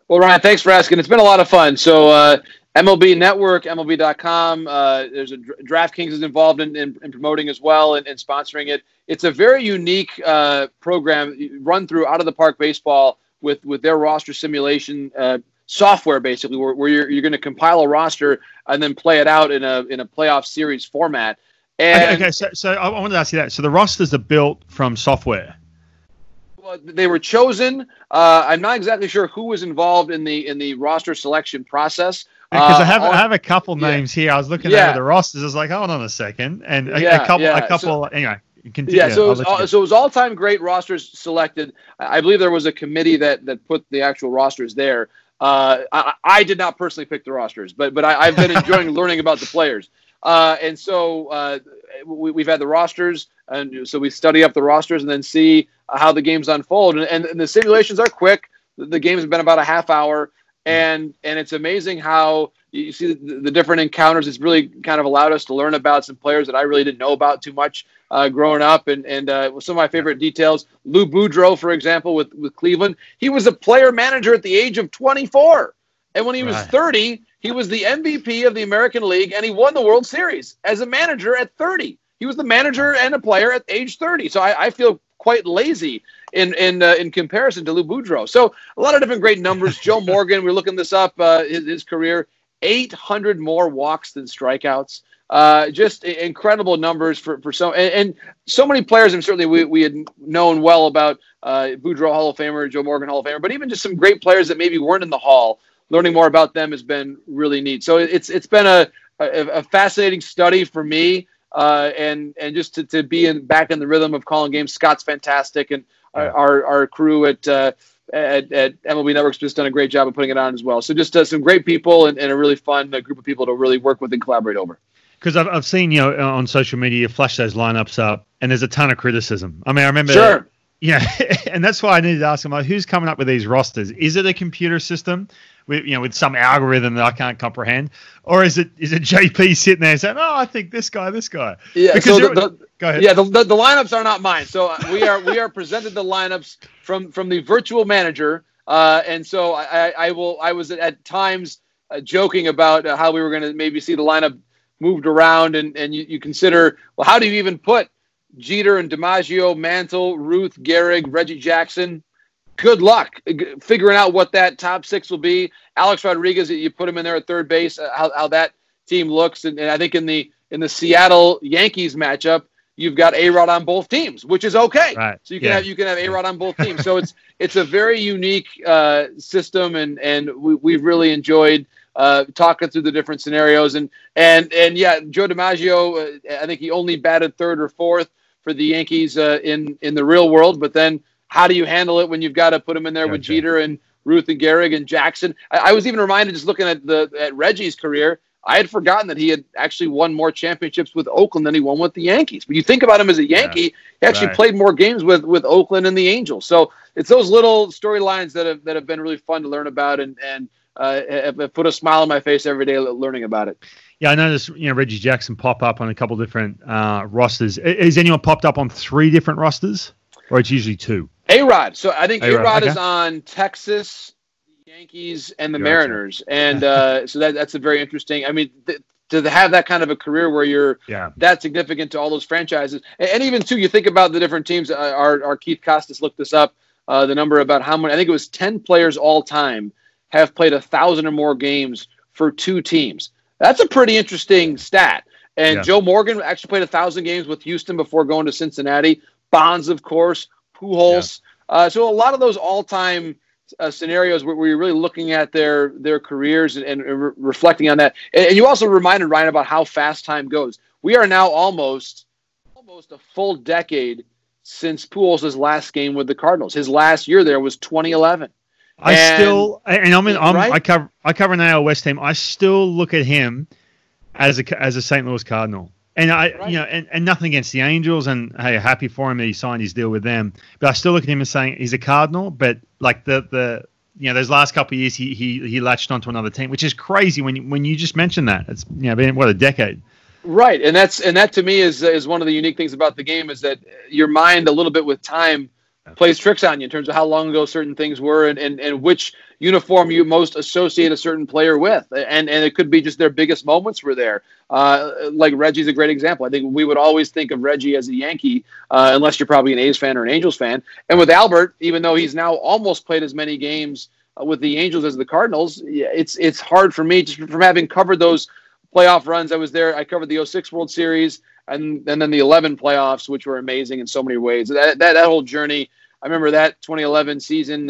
Well, Ryan, thanks for asking. It's been a lot of fun. So MLB Network, MLB.com. There's a DraftKings is involved in promoting as well and sponsoring it. It's a very unique program run through Out of the Park Baseball with their roster simulation software, basically, where you're going to compile a roster and then play it out in a playoff series format. And okay, so I wanted to ask you that. So the rosters are built from software. They were chosen. I'm not exactly sure who was involved in the roster selection process. Because I have a couple names here. I was looking over the rosters. I was like, hold on a second, and a couple. Anyway, continue. Yeah. So it was all-time great rosters selected. I believe there was a committee that put the actual rosters there. I did not personally pick the rosters, but I've been enjoying learning about the players. And so we've had the rosters, and so we study up the rosters and then see how the games unfold. And the simulations are quick. The games have been about a half hour. And it's amazing how you see the different encounters. It's really kind of allowed us to learn about some players that I really didn't know about too much growing up. And some of my favorite details, Lou Boudreau, for example, with Cleveland, he was a player manager at the age of 24. And when he was 30, he was the MVP of the American League, and he won the World Series as a manager at 30. He was the manager and a player at age 30. So I feel quite lazy in comparison to Lou Boudreau. So a lot of different great numbers. Joe Morgan, we're looking this up, his career, 800 more walks than strikeouts. Just incredible numbers for some, and so many players. And certainly we had known well about Boudreau Hall of Famer, Joe Morgan Hall of Famer, but even just some great players that maybe weren't in the Hall. Learning more about them has been really neat. So it's been a fascinating study for me. And just to be back in the rhythm of calling games. Scott's fantastic, and our crew at MLB Network's just done a great job of putting it on as well. So just some great people and a really fun group of people to really work with and collaborate over. Because I've seen on social media flash those lineups up, and there's a ton of criticism. I mean, I remember, and that's why I needed to ask them, like, who's coming up with these rosters? Is it a computer system? With some algorithm that I can't comprehend, or is it JP sitting there saying, "Oh, I think this guy." Yeah. Because so go ahead. Yeah, the lineups are not mine. So we are presented the lineups from the virtual manager, and so I was at times joking about how we were going to maybe see the lineup moved around, and you consider, well, how do you even put Jeter and DiMaggio, Mantle, Ruth, Gehrig, Reggie Jackson? Good luck figuring out what that top six will be. Alex Rodriguez, you put him in there at third base, how that team looks. And I think in the Seattle Yankees matchup, you've got A-Rod on both teams, which is okay. Right. So you can have A-Rod on both teams. So it's a very unique system, and we've really enjoyed talking through the different scenarios. And Joe DiMaggio, I think he only batted third or fourth for the Yankees in the real world, but then how do you handle it when you've got to put him in there with Jeter and Ruth and Gehrig and Jackson? I was even reminded, just looking at Reggie's career, I had forgotten that he had actually won more championships with Oakland than he won with the Yankees. But you think about him as a Yankee, he actually played more games with Oakland and the Angels. So it's those little storylines that have been really fun to learn about and put a smile on my face every day learning about it. Yeah, I noticed Reggie Jackson pop up on a couple different rosters. Has anyone popped up on three different rosters, or it's usually two? A-Rod. So I think A-Rod is on Texas, the Yankees, and the Mariners. And so that's a very interesting. I mean, to have that kind of a career where you're that significant to all those franchises. And even, too, you think about the different teams. Our Keith Costas looked this up, the number about how many. I think it was 10 players all time have played 1,000 or more games for two teams. That's a pretty interesting stat. And Joe Morgan actually played 1,000 games with Houston before going to Cincinnati. Bonds, of course. Pujols. Yeah. So a lot of those all-time scenarios where you're really looking at their careers and reflecting on that. And you also reminded Ryan about how fast time goes. We are now almost a full decade since Pujols' last game with the Cardinals. His last year there was 2011. I cover an AL West team. I still look at him as a St. Louis Cardinal. And I nothing against the Angels, and hey, happy for him that he signed his deal with them. But I still look at him as saying he's a Cardinal. But like those last couple of years, he latched onto another team, which is crazy when you just mentioned that. It's been a decade, right? And that to me is one of the unique things about the game, is that your mind a little bit with time plays tricks on you in terms of how long ago certain things were and which uniform you most associate a certain player with. And it could be just their biggest moments were there. Like Reggie's a great example. I think we would always think of Reggie as a Yankee, unless you're probably an A's fan or an Angels fan. And with Albert, even though he's now almost played as many games with the Angels as the Cardinals, it's hard for me, just from having covered those playoff runs. I was there. I covered the 06 World Series and then the 11 playoffs, which were amazing in so many ways. That whole journey, I remember that 2011 season.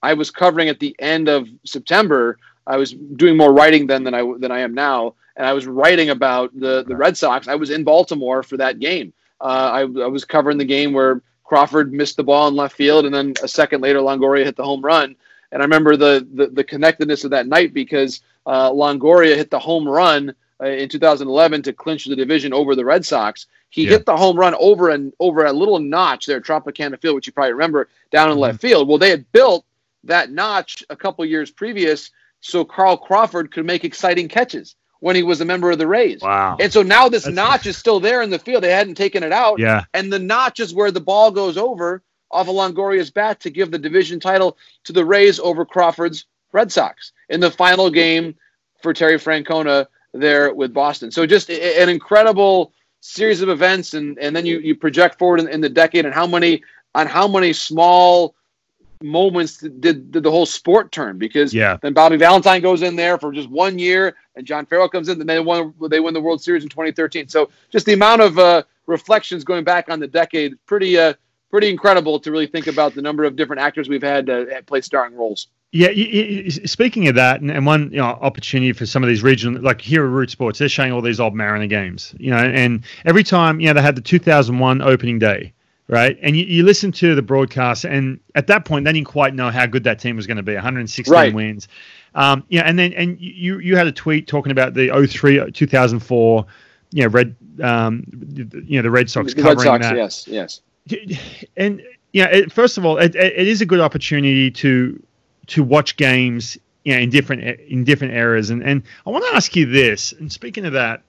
I was covering at the end of September. I was doing more writing then than I am now, and I was writing about the Red Sox. I was in Baltimore for that game. I was covering the game where Crawford missed the ball in left field, and then a second later Longoria hit the home run. And I remember the connectedness of that night because Longoria hit the home run in 2011 to clinch the division over the Red Sox. He hit the home run over a little notch there at Tropicana Field, which you probably remember, down in left field. Well, they had built that notch a couple years previous so Carl Crawford could make exciting catches when he was a member of the Rays. Wow. And so now this notch is still there in the field. They hadn't taken it out. Yeah. And the notch is where the ball goes over off of Longoria's bat to give the division title to the Rays over Crawford's Red Sox in the final game for Terry Francona there with Boston. So just an incredible series of events. And then you project forward in the decade and how many small moments did the whole sport turn, because then Bobby Valentine goes in there for just 1 year and John Farrell comes in, and they win the World Series in 2013. So just the amount of reflections going back on the decade, pretty incredible to really think about the number of different actors we've had play starring roles. Yeah, speaking of that, and one opportunity for some of these regional, like here at Root Sports, they're showing all these old Mariner games, and every time, they had the 2001 opening day, right? And you listen to the broadcast, and at that point, they didn't quite know how good that team was going to be, 116 wins. And then you had a tweet talking about the 03, 2004, the Red Sox covering that. The Red Sox, yes. And first of all, it is a good opportunity to watch games, in different eras. And I want to ask you this. And speaking of that,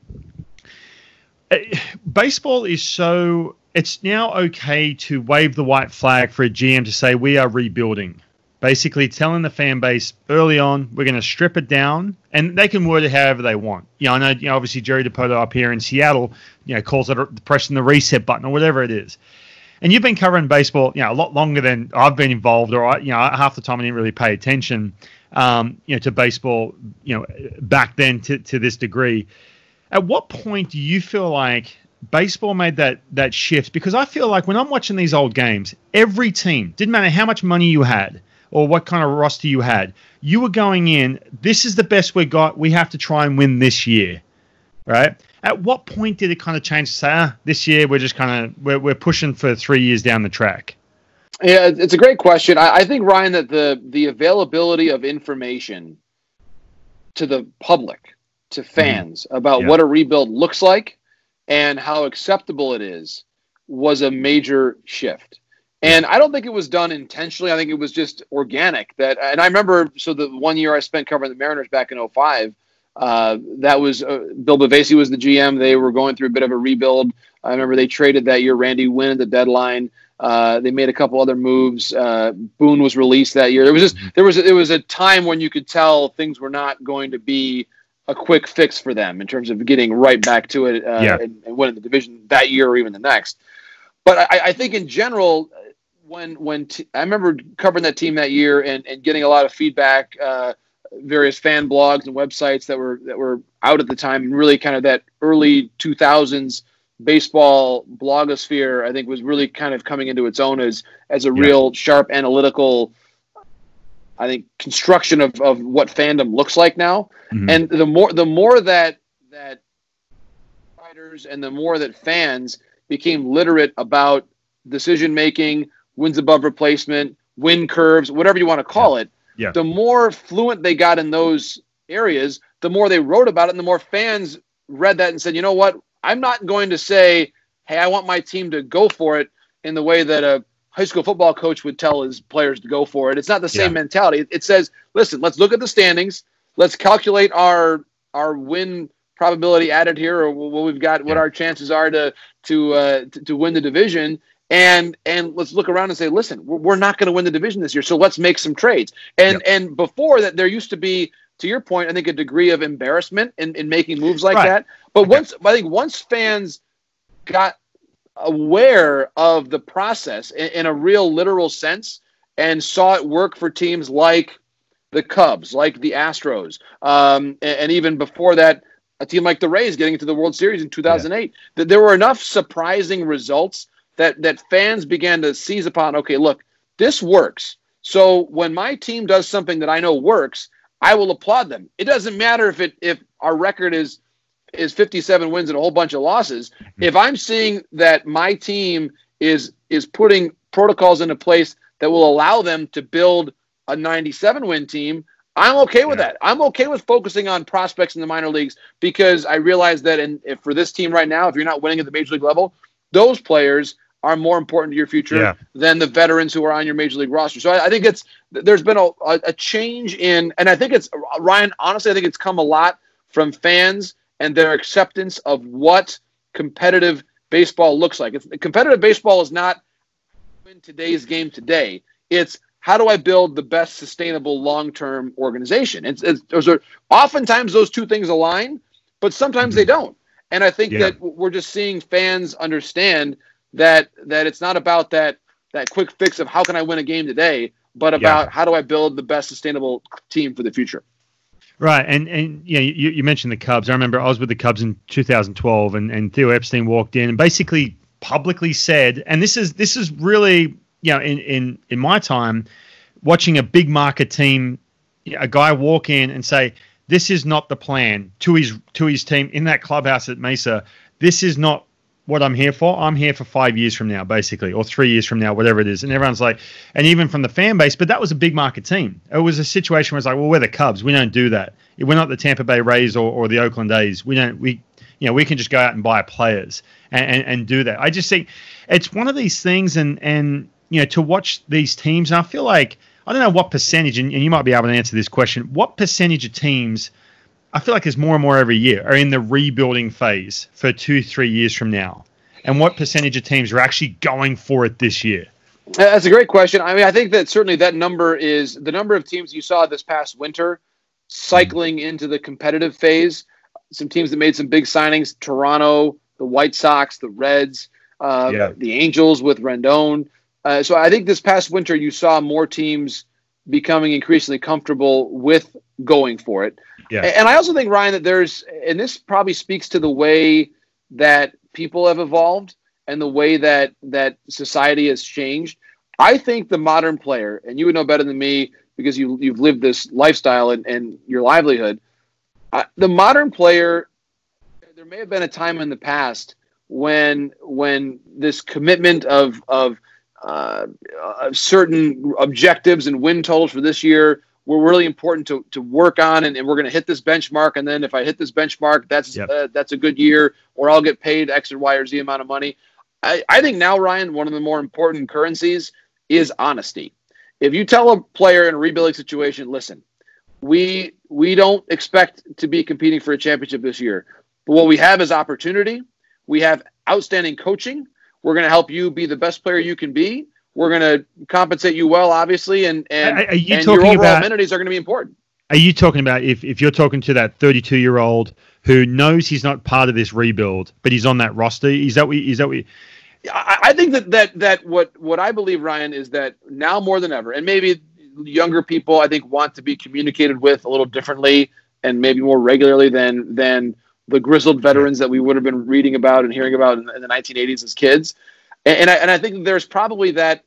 baseball is so it's now okay to wave the white flag for a GM to say we are rebuilding. Basically, telling the fan base early on we're going to strip it down, and they can word it however they want. I know. Obviously, Jerry DiPoto up here in Seattle, calls it pressing the reset button or whatever it is. And you've been covering baseball, a lot longer than I've been involved, or half the time I didn't really pay attention, to baseball, back then to this degree. At what point do you feel like baseball made that shift? Because I feel like when I'm watching these old games, every team, didn't matter how much money you had or what kind of roster you had, you were going in, this is the best we got, we have to try and win this year, right? At what point did it kind of change to say, this year we're just kind of we're pushing for 3 years down the track? Yeah, it's a great question. I think, Ryan, that the availability of information to the public, to fans, about what a rebuild looks like and how acceptable it is was a major shift. And I don't think it was done intentionally. I think it was just organic. And I remember, so the 1 year I spent covering the Mariners back in 05, that was Bill Bavese was the GM. They were going through a bit of a rebuild. I remember they traded that year Randy Wynn at the deadline. They made a couple other moves. Boone was released that year. There was a time when you could tell things were not going to be a quick fix for them in terms of getting right back to it and winning the division that year or even the next. But I think in general, I remember covering that team that year and getting a lot of feedback. Various fan blogs and websites that were out at the time, and really kind of that early 2000s baseball blogosphere, I think, was really kind of coming into its own as a real sharp analytical, I think, construction of what fandom looks like now. Mm-hmm. And the more that writers and the more that fans became literate about decision making, wins above replacement, win curves, whatever you want to call it. Yeah. The more fluent they got in those areas, the more they wrote about it, and the more fans read that and said, you know what, I'm not going to say, hey, I want my team to go for it in the way that a high school football coach would tell his players to go for it. It's not the same mentality. It says, listen, let's look at the standings. Let's calculate our win probability added here, or what we've got, what our chances are to win the division. And let's look around and say, listen, we're not going to win the division this year, so let's make some trades. And and before that, there used to be, to your point, I think a degree of embarrassment in making moves like that. But once fans got aware of the process in a real literal sense and saw it work for teams like the Cubs, like the Astros, and even before that, a team like the Rays getting into the World Series in 2008, that there were enough surprising results that fans began to seize upon, okay, look, this works. So when my team does something that I know works, I will applaud them. It doesn't matter if our record is 57 wins and a whole bunch of losses. If I'm seeing that my team is putting protocols into place that will allow them to build a 97-win team, I'm okay with that. I'm okay with focusing on prospects in the minor leagues, because I realize that if for this team right now, if you're not winning at the major league level, those players are more important to your future than the veterans who are on your major league roster. So I think there's been a change in, and I think it's, Ryan, honestly, I think it's come a lot from fans and their acceptance of what competitive baseball looks like. Competitive baseball is not win today's game today. It's how do I build the best sustainable long-term organization? Oftentimes those two things align, but sometimes they don't. And I think that we're just seeing fans understand that it's not about that quick fix of how can I win a game today, but about how do I build the best sustainable team for the future. Right, and you mentioned the Cubs. I remember I was with the Cubs in 2012, and Theo Epstein walked in and basically publicly said, and this is really, in my time, watching a big market team, a guy walk in and say, "This is not the plan," to his team in that clubhouse at Mesa. "This is not what I'm here for. I'm here for 5 years from now," basically, or 3 years from now, whatever it is. And everyone's like, and even from the fan base, but that was a big market team. It was a situation where it's like, well, we're the Cubs. We don't do that. We're not the Tampa Bay Rays or the Oakland A's. We can just go out and buy players and do that. I just think it's one of these things, and to watch these teams, and I feel like, I don't know what percentage, and you might be able to answer this question, what percentage of teams, I feel like there's more and more every year, are in the rebuilding phase for 2-3 years from now? And what percentage of teams are actually going for it this year? That's a great question. I mean, I think that certainly that number is the number of teams you saw this past winter cycling into the competitive phase. Some teams that made some big signings: Toronto, the White Sox, the Reds, the Angels with Rendon. So I think this past winter you saw more teams becoming increasingly comfortable with going for it. Yeah. And I also think, Ryan, that and this probably speaks to the way that people have evolved and the way that society has changed. I think the modern player, and you would know better than me because you've lived this lifestyle and your livelihood, the modern player, there may have been a time in the past when this commitment of certain objectives and win totals for this year were really important to work on, and we're going to hit this benchmark, and then if I hit this benchmark, that's a good year, or I'll get paid X or Y or Z amount of money. I think now, Ryan, one of the more important currencies is honesty. If you tell a player in a rebuilding situation, listen, we don't expect to be competing for a championship this year, but what we have is opportunity. We have outstanding coaching. We're going to help you be the best player you can be. We're going to compensate you well, obviously, and your overall amenities are going to be important. Are you talking about if you're talking to that 32-year-old who knows he's not part of this rebuild, but he's on that roster? Is that what? I think that what I believe, Ryan, is that now more than ever, and maybe younger people, I think, want to be communicated with a little differently and maybe more regularly than the grizzled veterans that we would have been reading about and hearing about in the 1980s as kids. And I think there's probably that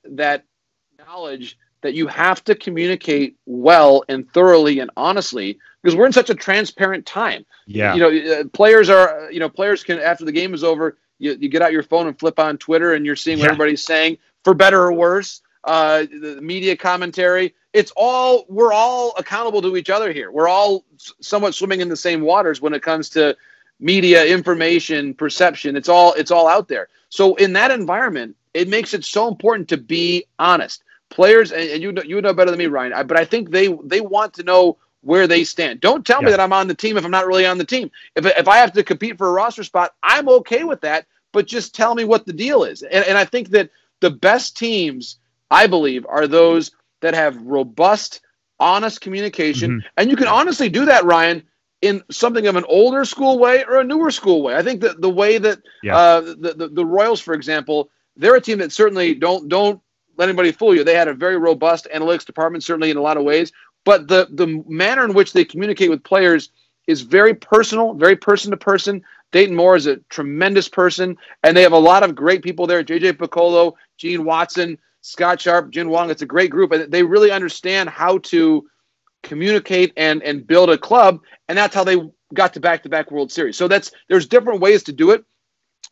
knowledge that you have to communicate well and thoroughly and honestly, because we're in such a transparent time. Yeah. Players can, after the game is over, you get out your phone and flip on Twitter and you're seeing what everybody's saying, for better or worse, the media commentary. We're all accountable to each other here. We're all somewhat swimming in the same waters when it comes to media, information, perception. It's all out there. So in that environment, it makes it so important to be honest. Players, and you know better than me, Ryan, but I think they want to know where they stand. Don't tell me that I'm on the team if I'm not really on the team. If I have to compete for a roster spot, I'm okay with that, but just tell me what the deal is. And I think that The best teams, I believe, are those that have robust, honest communication. Mm-hmm. And you can honestly do that, Ryan, in something of an older school way or a newer school way. I think that the way that the Royals, for example, they're a team that certainly don't let anybody fool you. They had a very robust analytics department, certainly in a lot of ways. But the manner in which they communicate with players is very personal, very person-to-person. Dayton Moore is a tremendous person, and they have a lot of great people there. J.J. Piccolo, Gene Watson, Scott Sharp, Jin Wong. It's a great group, and they really understand how to communicate and build a club, and that's how they got to back-to-back World Series. So there's different ways to do it,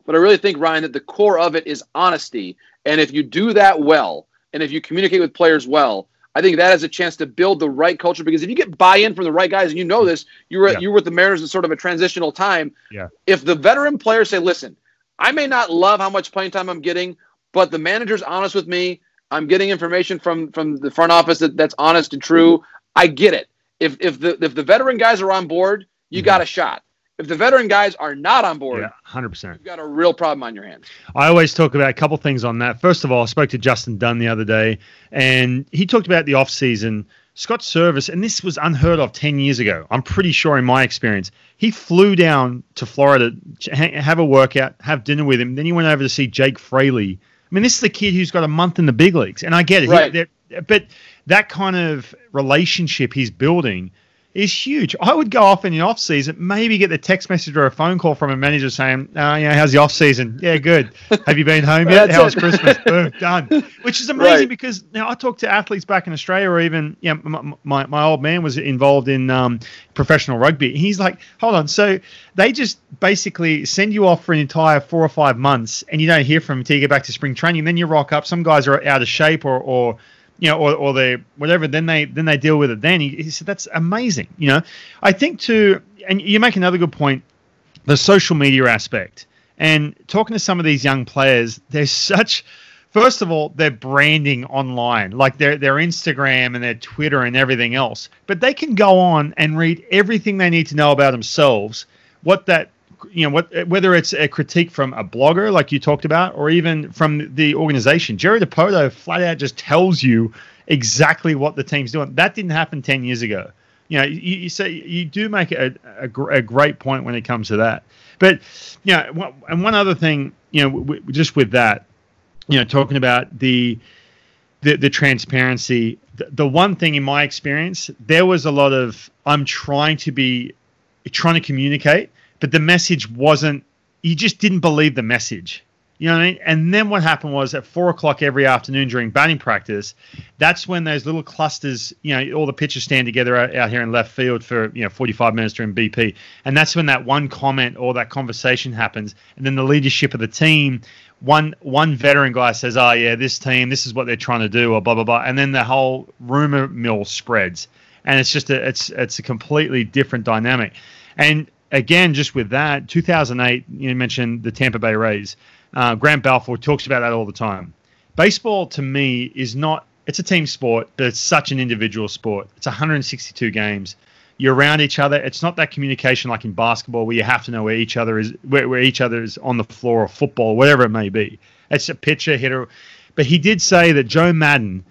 but I really think, Ryan, that the core of it is honesty. And if you do that well, and if you communicate with players well, I think that has a chance to build the right culture, because if you get buy-in from the right guys, and you know this, you were with the Mariners in sort of a transitional time. Yeah. If the veteran players say, listen, I may not love how much playing time I'm getting, but the manager's honest with me. I'm getting information from the front office that's honest and true. I get it. If the veteran guys are on board, you got a shot. If the veteran guys are not on board, 100%. You've got a real problem on your hands. I always talk about a couple things on that. First of all, I spoke to Justin Dunn the other day, and he talked about the offseason. Scott Service, and this was unheard of 10 years ago, I'm pretty sure in my experience, he flew down to Florida, have a workout, have dinner with him. Then he went over to see Jake Fraley. I mean, this is the kid who's got a month in the big leagues, and I get it. Right. But that kind of relationship he's building is huge. I would go off in the off season, maybe get the text message or a phone call from a manager saying, how's the off season? Yeah, good. Have you been home yet? How was Christmas? Boom, done. Which is amazing because now I talk to athletes back in Australia, or even my old man was involved in professional rugby. He's like, hold on. So they just basically send you off for an entire 4 or 5 months, and you don't hear from them until you get back to spring training. Then you rock up. Some guys are out of shape or they whatever, then they deal with it. Then he said, that's amazing. You know, I think too, and you make another good point, the social media aspect and talking to some of these young players. There's such, first of all, their branding online, like their Instagram and their Twitter and everything else, but they can go on and read everything they need to know about themselves. Whether it's a critique from a blogger like you talked about, or even from the organization. Jerry DiPoto flat out just tells you exactly what the team's doing. That didn't happen 10 years ago. You know, you say you do make a great point when it comes to that. But and one other thing, just with that, talking about the transparency. The one thing in my experience, there was a lot of I'm trying to communicate. But the message wasn't, you just didn't believe the message. You know what I mean? And then what happened was at 4 o'clock every afternoon during batting practice, that's when those little clusters, all the pitchers stand together out here in left field for, 45 minutes during BP. And that's when that one comment or that conversation happens. And then the leadership of the team, one veteran guy says, oh yeah, this team, this is what they're trying to do, or blah, blah, blah. And then the whole rumor mill spreads. And it's just a completely different dynamic. And again, just with that, 2008, you mentioned the Tampa Bay Rays. Grant Balfour talks about that all the time. Baseball, to me, is not – it's a team sport, but it's such an individual sport. It's 162 games. You're around each other. It's not that communication like in basketball where you have to know where each other is, where each other is on the floor, or football, whatever it may be. It's a pitcher, hitter. But he did say that Joe Madden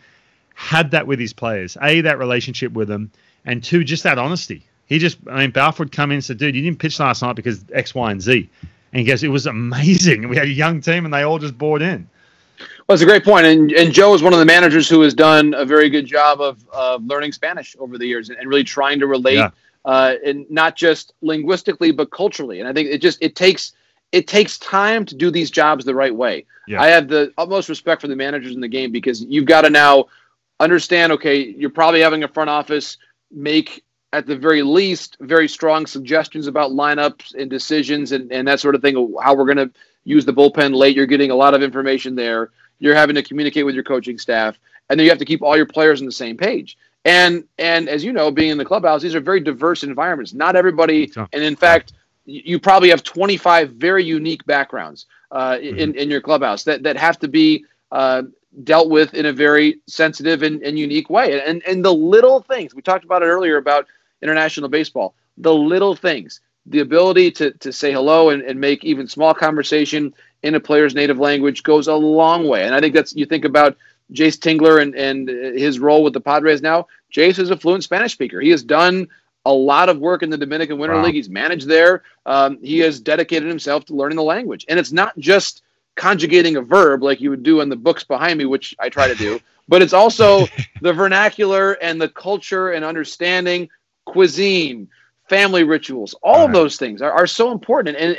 had that with his players, A, that relationship with them, and two, just that honesty. Balfour would come in and said, dude, you didn't pitch last night because X, Y, and Z. And he goes, it was amazing. We had a young team and they all just bought in. Well, it's a great point. And Joe is one of the managers who has done a very good job of learning Spanish over the years and really trying to relate, and not just linguistically, but culturally. And I think it takes time to do these jobs the right way. Yeah. I have the utmost respect for the managers in the game, because you've got to now understand, okay, you're probably having a front office make, at the very least, very strong suggestions about lineups and decisions and that sort of thing, how we're going to use the bullpen late. You're getting a lot of information there. You're having to communicate with your coaching staff. And then you have to keep all your players on the same page. And as you know, being in the clubhouse, these are very diverse environments. Not everybody, and in fact, you probably have 25 very unique backgrounds in your clubhouse that have to be dealt with in a very sensitive and unique way. And the little things, we talked about it earlier about international baseball, the little things. the ability to say hello and make even small conversation in a player's native language goes a long way. And I think that's, you think about Jace Tingler and his role with the Padres now. Jace is a fluent Spanish speaker. He has done a lot of work in the Dominican Winter League. He's managed there. He has dedicated himself to learning the language. And it's not just conjugating a verb like you would do in the books behind me, which I try to do, but it's also the vernacular and the culture and understanding, cuisine, family rituals. All of those things are so important. And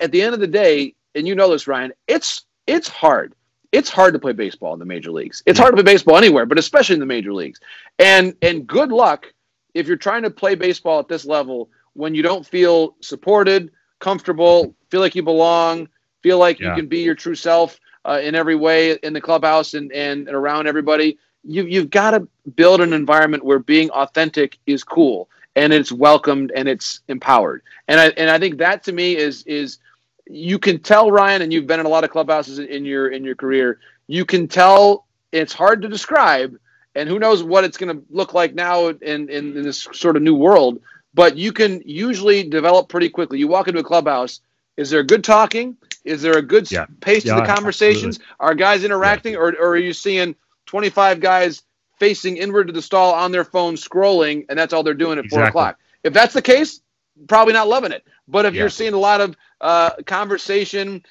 at the end of the day, and you know this, Ryan, it's hard. It's hard to play baseball in the major leagues. It's hard to play baseball anywhere, but especially in the major leagues. And good luck if you're trying to play baseball at this level when you don't feel supported, comfortable, feel like you belong, feel like you can be your true self in every way in the clubhouse and around everybody. You've got to build an environment where being authentic is cool and it's welcomed and it's empowered. And I think that to me is you can tell, Ryan, and you've been in a lot of clubhouses in your career. You can tell it's hard to describe, and who knows what it's going to look like now in this sort of new world. But you can usually develop pretty quickly. You walk into a clubhouse. Is there good talking? Is there a good pace to the conversations? Absolutely. Are guys interacting, or are you seeing 25 guys facing inward to the stall on their phone scrolling, and that's all they're doing at 4 o'clock? If that's the case, probably not loving it. But if you're seeing a lot of conversation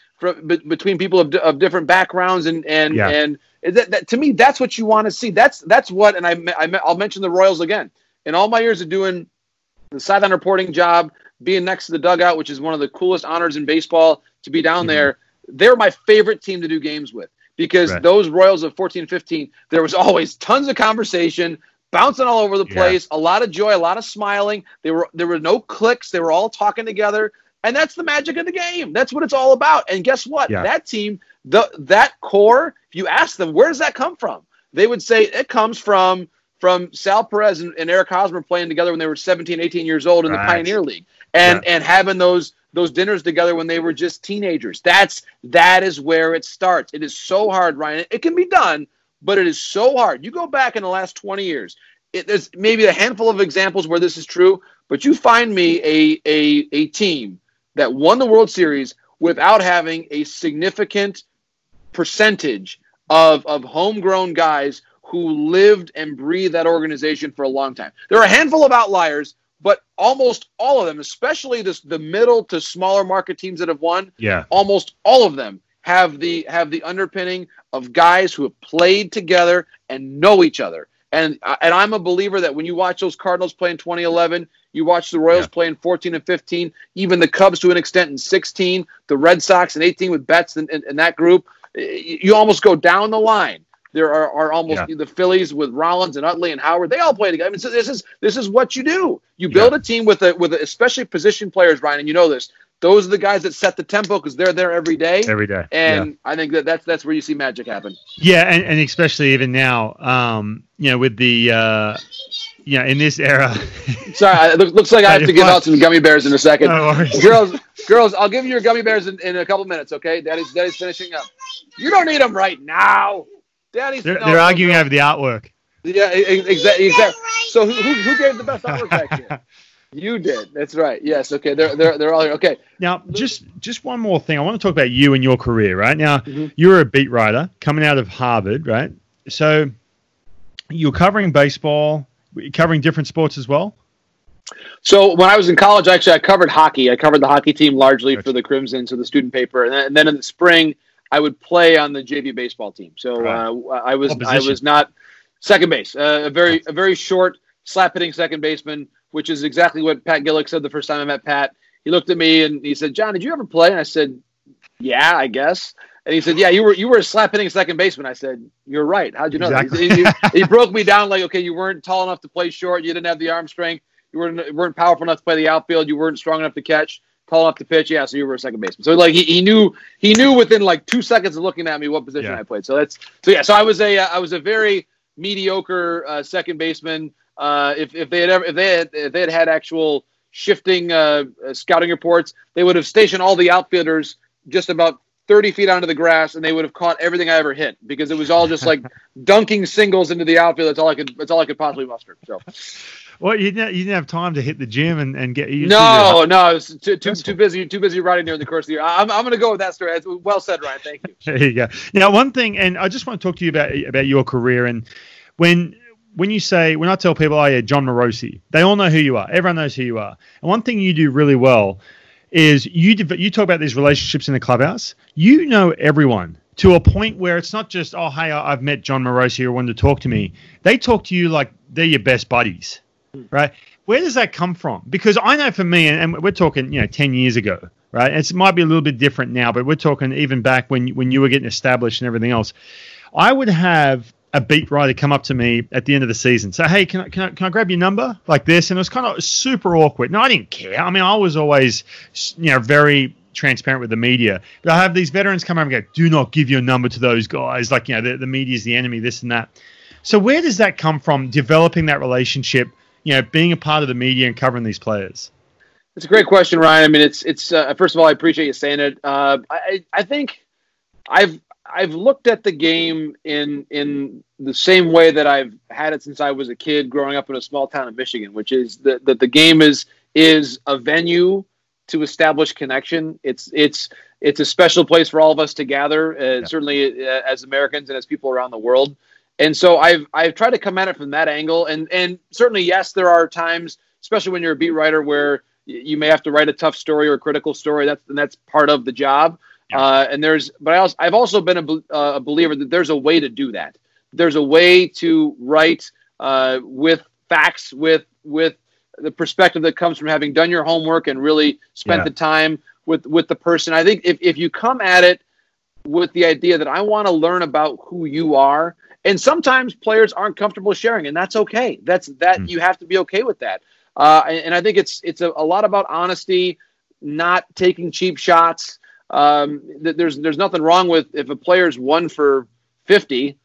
between people of different backgrounds, and that, to me, that's what you want to see. That's what, and I'll mention the Royals again. In all my years of doing the sideline reporting job, being next to the dugout, which is one of the coolest honors in baseball to be down there, they're my favorite team to do games with. Because those Royals of 14-15, there was always tons of conversation, bouncing all over the place, a lot of joy, a lot of smiling. There were no cliques. They were all talking together. And that's the magic of the game. That's what it's all about. And guess what? That team, that core, if you ask them, where does that come from? They would say it comes from Sal Perez and Eric Hosmer playing together when they were 17, 18 years old in the Pioneer League. And having those dinners together when they were just teenagers. That is where it starts. It is so hard, Ryan. It can be done, but it is so hard. You go back in the last 20 years, there's maybe a handful of examples where this is true, but you find me a team that won the World Series without having a significant percentage of homegrown guys who lived and breathed that organization for a long time. There are a handful of outliers, but almost all of them, especially the middle to smaller market teams that have won, almost all of them have the underpinning of guys who have played together and know each other. And I'm a believer that when you watch those Cardinals play in 2011, you watch the Royals play in 14 and 15, even the Cubs to an extent in 16, the Red Sox in 18 with Betts and that group, you almost go down the line. There are almost the Phillies with Rollins and Utley and Howard. They all play together. I mean, so this is what you do. You build a team with especially position players, Ryan, and you know this. Those are the guys that set the tempo because they're there every day. And I think that's where you see magic happen. Yeah, and especially even now, with the in this era. Sorry, it looks like I have to give out some gummy bears in a second. Oh, girls, I'll give you your gummy bears in a couple minutes, okay? Daddy's finishing up. You don't need them right now. Daddy's they're arguing over the artwork. Yeah, exactly. So who gave the best artwork back here? You did. That's right. Yes. Okay. They're all here. Okay. Now, just one more thing. I want to talk about you and your career. Right now, you're a beat writer coming out of Harvard, right? So you're covering baseball. Were you covering different sports as well? So when I was in college, actually, I covered hockey. I covered the hockey team largely for the Crimson, so the student paper, and then in the spring, I would play on the JV baseball team. So I was not second base. A very short slap hitting second baseman, which is exactly what Pat Gillick said the first time I met Pat. He looked at me and he said, "John, did you ever play?" And I said, "Yeah, I guess." And he said, "Yeah, you were a slap hitting second baseman." I said, "You're right. How'd you know that?" He broke me down like, "Okay, you weren't tall enough to play short. You didn't have the arm strength. You weren't powerful enough to play the outfield. You weren't strong enough to catch. Tall enough to pitch, so you were a second baseman." So like he knew within like 2 seconds of looking at me what position I played. So I was a very mediocre second baseman. If they had actual shifting scouting reports, they would have stationed all the outfielders just about 30 feet onto the grass, and they would have caught everything I ever hit because it was all just like dunking singles into the outfield. That's all I could possibly muster. So. Well, you didn't have time to hit the gym and get used to it. No, I was too busy writing during the course of the year. I'm going to go with that story. Well said, Ryan. Thank you. There you go. Now, one thing, and I just want to talk to you about your career. And when I tell people, oh, yeah, Jon Morosi, they all know who you are. Everyone knows who you are. And one thing you do really well is you talk about these relationships in the clubhouse. You know everyone to a point where it's not just, oh, hey, I've met Jon Morosi or wanted to talk to me. They talk to you like they're your best buddies, right? Where does that come from? Because I know for me, and we're talking, 10 years ago, right? It might be a little bit different now, but we're talking even back when you were getting established and everything else. I would have a beat writer come up to me at the end of the season, say, hey, can I grab your number like this? And it was kind of super awkward. No, I didn't care. I mean, I was always, very transparent with the media. But I have these veterans come up and go, do not give your number to those guys. Like, the media is the enemy, this and that. So where does that come from, developing that relationship, being a part of the media and covering these players? It's a great question, Ryan. I mean, it's first of all, I appreciate you saying it. I think I've looked at the game in the same way that I've had it since I was a kid growing up in a small town in Michigan, which is that the game is a venue to establish connection. It's a special place for all of us to gather, certainly as Americans and as people around the world. And so I've tried to come at it from that angle. And certainly, yes, there are times, especially when you're a beat writer, where you may have to write a tough story or a critical story. That's part of the job. I've also been a believer that there's a way to do that. There's a way to write with facts, with the perspective that comes from having done your homework and really spent the time with the person. I think if you come at it with the idea that I want to learn about who you are, and sometimes players aren't comfortable sharing, and that's okay. You have to be okay with that. And I think it's a lot about honesty, not taking cheap shots. There's nothing wrong with if a player's 1 for 50,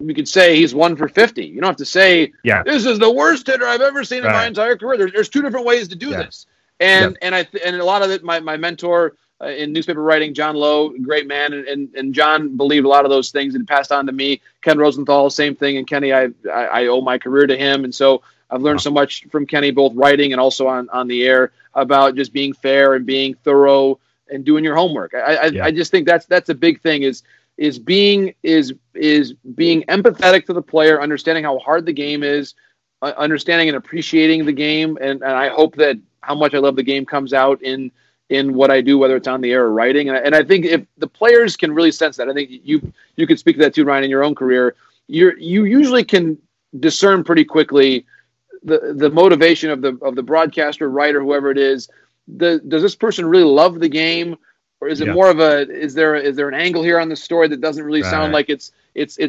you could say he's 1 for 50. You don't have to say, this is the worst hitter I've ever seen in my entire career. There's two different ways to do this. And a lot of it, my mentor in newspaper writing, John Lowe, great man. And John believed a lot of those things and passed on to me. Ken Rosenthal, same thing. And Kenny, I owe my career to him. And so I've learned so much from Kenny, both writing and also on the air, about just being fair and being thorough and doing your homework. I just think that's a big thing is being empathetic to the player, understanding how hard the game is, understanding and appreciating the game. And I hope that how much I love the game comes out in what I do, whether it's on the air or writing. And I think if the players can really sense that, I think you can speak to that too, Ryan, in your own career, you usually can discern pretty quickly the motivation of the broadcaster, writer, whoever it is. Does this person really love the game, or is it more of is there an angle here on the story that doesn't really sound like it's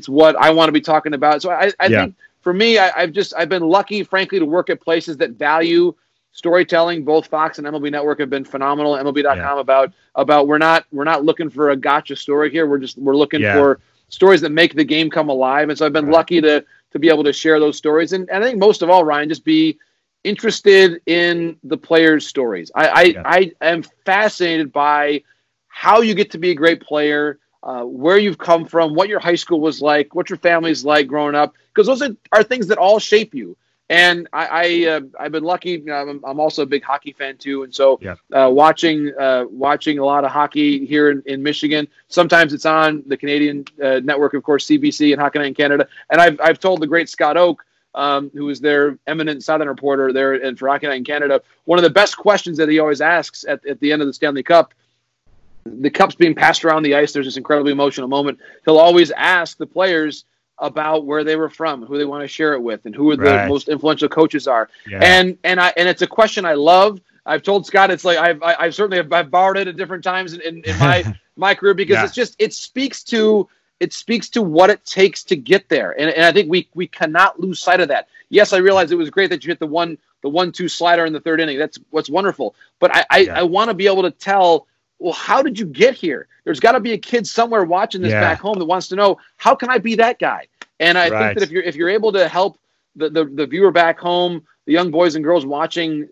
what I want to be talking about? So I think for me, I've been lucky, frankly, to work at places that value storytelling. Both Fox and MLB Network have been phenomenal. MLB.com about we're not looking for a gotcha story here. We're looking for stories that make the game come alive. And so I've been lucky to be able to share those stories. And I think most of all, Ryan, just be interested in the players' stories. I am fascinated by how you get to be a great player, where you've come from, what your high school was like, what your family's like growing up, because those are things that all shape you. And I've been lucky. I'm also a big hockey fan too, and so watching a lot of hockey here in Michigan. Sometimes it's on the Canadian network, of course, CBC and Hockey Night in Canada. And I've told the great Scott Oak, who is their eminent Southern reporter there and for Hockey Night in Canada, one of the best questions that he always asks at the end of the Stanley Cup, the cup's being passed around the ice, there's this incredibly emotional moment. He'll always ask the players about where they were from, who they want to share it with, and who are the most influential coaches are. Yeah. And it's a question I love. I've told Scott, it's like I've certainly borrowed it at different times in my career, because it speaks to what it takes to get there. And I think we cannot lose sight of that. Yes, I realize it was great that you hit the 1-2 slider in the third inning. That's what's wonderful. But I want to be able to tell, well, how did you get here? There's got to be a kid somewhere watching this back home that wants to know, how can I be that guy? And I think that if you're able to help the viewer back home, the young boys and girls watching,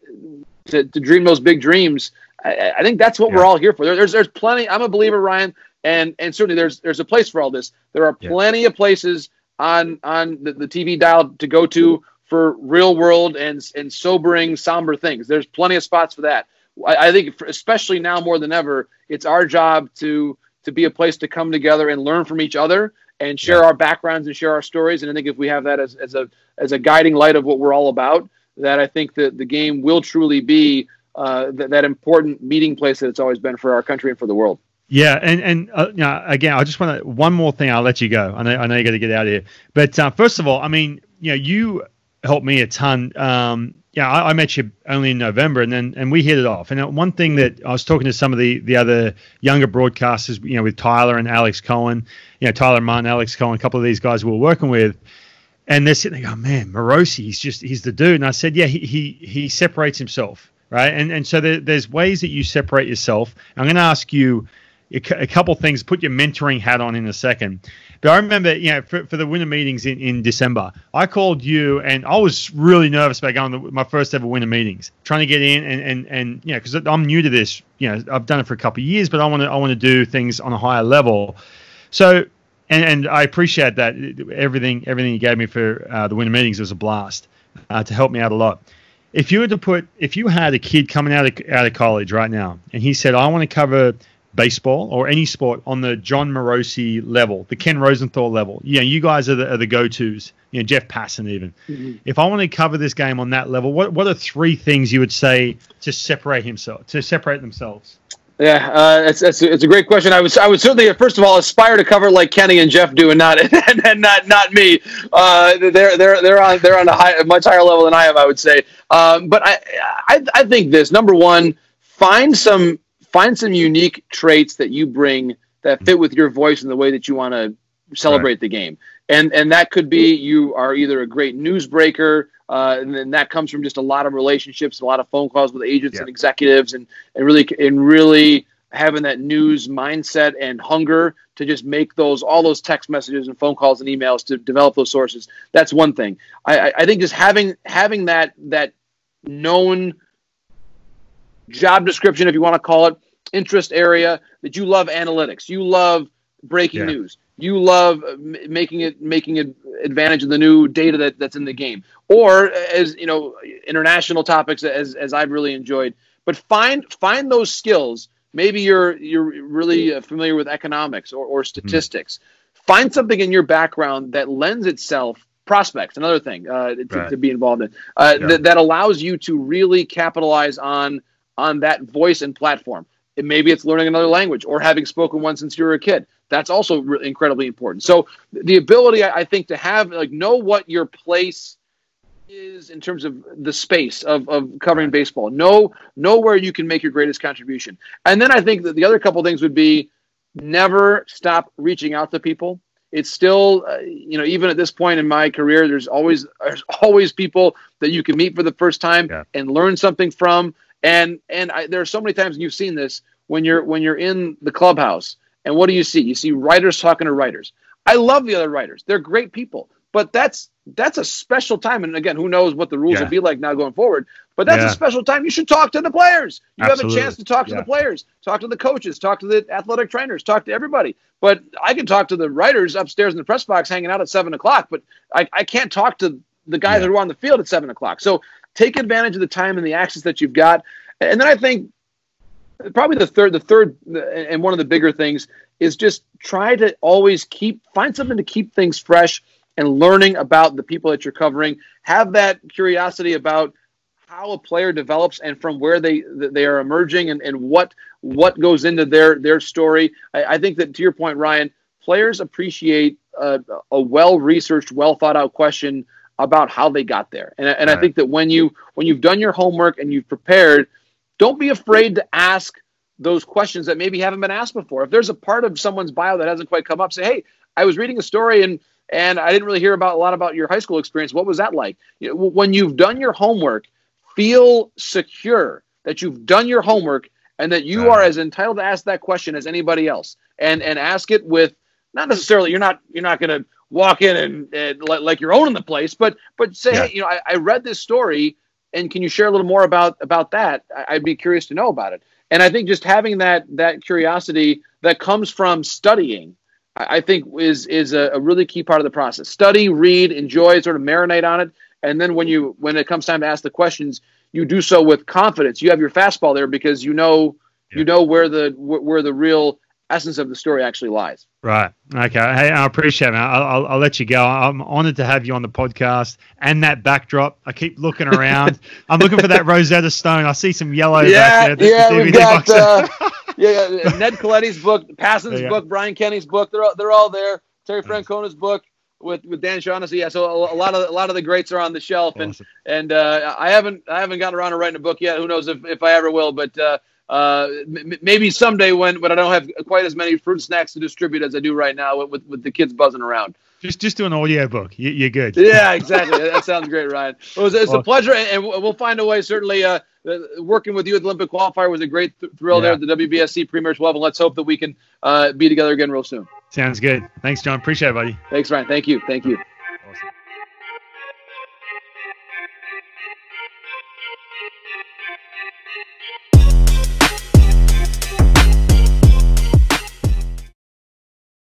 to dream those big dreams, I think that's what we're all here for. There's plenty. I'm a believer, Ryan. And certainly there's a place for all this. There are plenty of places on the TV dial to go to for real world and sobering, somber things. There's plenty of spots for that. I think especially now more than ever, it's our job to be a place to come together and learn from each other and share our backgrounds and share our stories. And I think if we have that as a guiding light of what we're all about, that I think that the game will truly be that important meeting place that it's always been for our country and for the world. Yeah, and you know, again, I just want to one more thing. I'll let you go. I know you got to get out of here. But first of all, I mean, you know, you helped me a ton. I met you only in November, and we hit it off. And one thing that I was talking to some of the other younger broadcasters, you know, with Tyler and Alex Cohen, you know, Tyler Martin, Alex Cohen, a couple of these guys we were working with. And they're sitting there going, man, Morosi, he's the dude. And I said, yeah, he separates himself, right? And so there's ways that you separate yourself. I'm going to ask you a couple things. Put your mentoring hat on in a second. But I remember, you know, for the winter meetings in December, I called you, and I was really nervous about going to my first ever winter meetings, trying to get in, and you know, because I'm new to this. You know, I've done it for a couple of years, but I want to do things on a higher level. So, and I appreciate that everything you gave me for the winter meetings was a blast to help me out a lot. If you had a kid coming out of college right now, and he said, I want to cover baseball or any sport on the Jon Morosi level, the Ken Rosenthal level. Yeah, you guys are the go-tos. You know, Jeff Passan even. Mm-hmm. If I want to cover this game on that level, what are three things you would say to separate themselves? Yeah, it's a great question. I would certainly first of all aspire to cover like Kenny and Jeff do, and not me. They're on a much higher level than I am, I would say. But I think this, number one, find some unique traits that you bring that fit with your voice and the way that you want to celebrate the game. And that could be you are either a great newsbreaker, and then that comes from just a lot of relationships, a lot of phone calls with agents and executives, and really having that news mindset and hunger to just make all those text messages and phone calls and emails to develop those sources. That's one thing. I think just having that known job description, if you want to call it, interest area, that you love analytics, you love breaking news, you love making advantage of the new data that's in the game, or, as you know, international topics as I've really enjoyed. But find those skills. Maybe you're really familiar with economics or statistics. Find something in your background that lends itself. Prospects, another thing to be involved in that allows you to really capitalize on that voice and platform. And maybe it's learning another language or having spoken one since you were a kid. That's also incredibly important. So the ability, I think, to have, like, know what your place is in terms of the space of covering baseball. Know where you can make your greatest contribution. And then I think that the other couple things would be never stop reaching out to people. It's still, you know, even at this point in my career, there's always people that you can meet for the first time and learn something from. And there are so many times, and you've seen this, when you're in the clubhouse, and what do you see? You see writers talking to writers. I love the other writers; they're great people. But that's a special time. And again, who knows what the rules will be like now going forward? But that's a special time. You should talk to the players. You have a chance to talk to the players, talk to the coaches, talk to the athletic trainers, talk to everybody. But I can talk to the writers upstairs in the press box hanging out at 7:00, but I can't talk to the guys that are on the field at 7:00. So take advantage of the time and the access that you've got. And then I think probably the third and one of the bigger things is just try to always find something to keep things fresh and learning about the people that you're covering. Have that curiosity about how a player develops and from where they are emerging and what goes into their story. I think that, to your point, Ryan, players appreciate a well-researched, well-thought-out question about how they got there. And I think that when you've done your homework and you've prepared, don't be afraid to ask those questions that maybe haven't been asked before. If there's a part of someone's bio that hasn't quite come up, say, hey, I was reading a story and I didn't really hear a lot about your high school experience. What was that like? You know, when you've done your homework, feel secure that you've done your homework and that you are as entitled to ask that question as anybody else. And ask it with, not necessarily, you're not going to walk in and like you're owning the place, but say, hey, you know, I read this story, and can you share a little more about that? I'd be curious to know about it. And I think just having that curiosity that comes from studying, I think is a really key part of the process. Study, read, enjoy, sort of marinate on it, And then when it comes time to ask the questions, you do so with confidence. You have your fastball there because you know where the real essence of the story actually lies. Right. Okay. Hey, I appreciate it. I'll let you go. I'm honored to have you on the podcast and that backdrop. I keep looking around. I'm looking for that Rosetta Stone. I see some yellow back there. Yeah, the DVD yeah. Ned Colletti's book, Passan's book, Brian Kenny's book. They're all there. Terry Francona's book with Dan Shaughnessy. Yeah. So a lot of the greats are on the shelf. Awesome. And I haven't gotten around to writing a book yet. Who knows if I ever will, but, maybe someday when I don't have quite as many fruit snacks to distribute as I do right now with the kids buzzing around. Just do an audio book. You're good. Yeah, exactly. That sounds great, Ryan. Well, it's a pleasure, and we'll find a way. Certainly, working with you at the Olympic Qualifier was a great thrill there at the WBSC Premier 12, and let's hope that we can be together again real soon. Sounds good. Thanks, John. Appreciate it, buddy. Thanks, Ryan. Thank you. Awesome.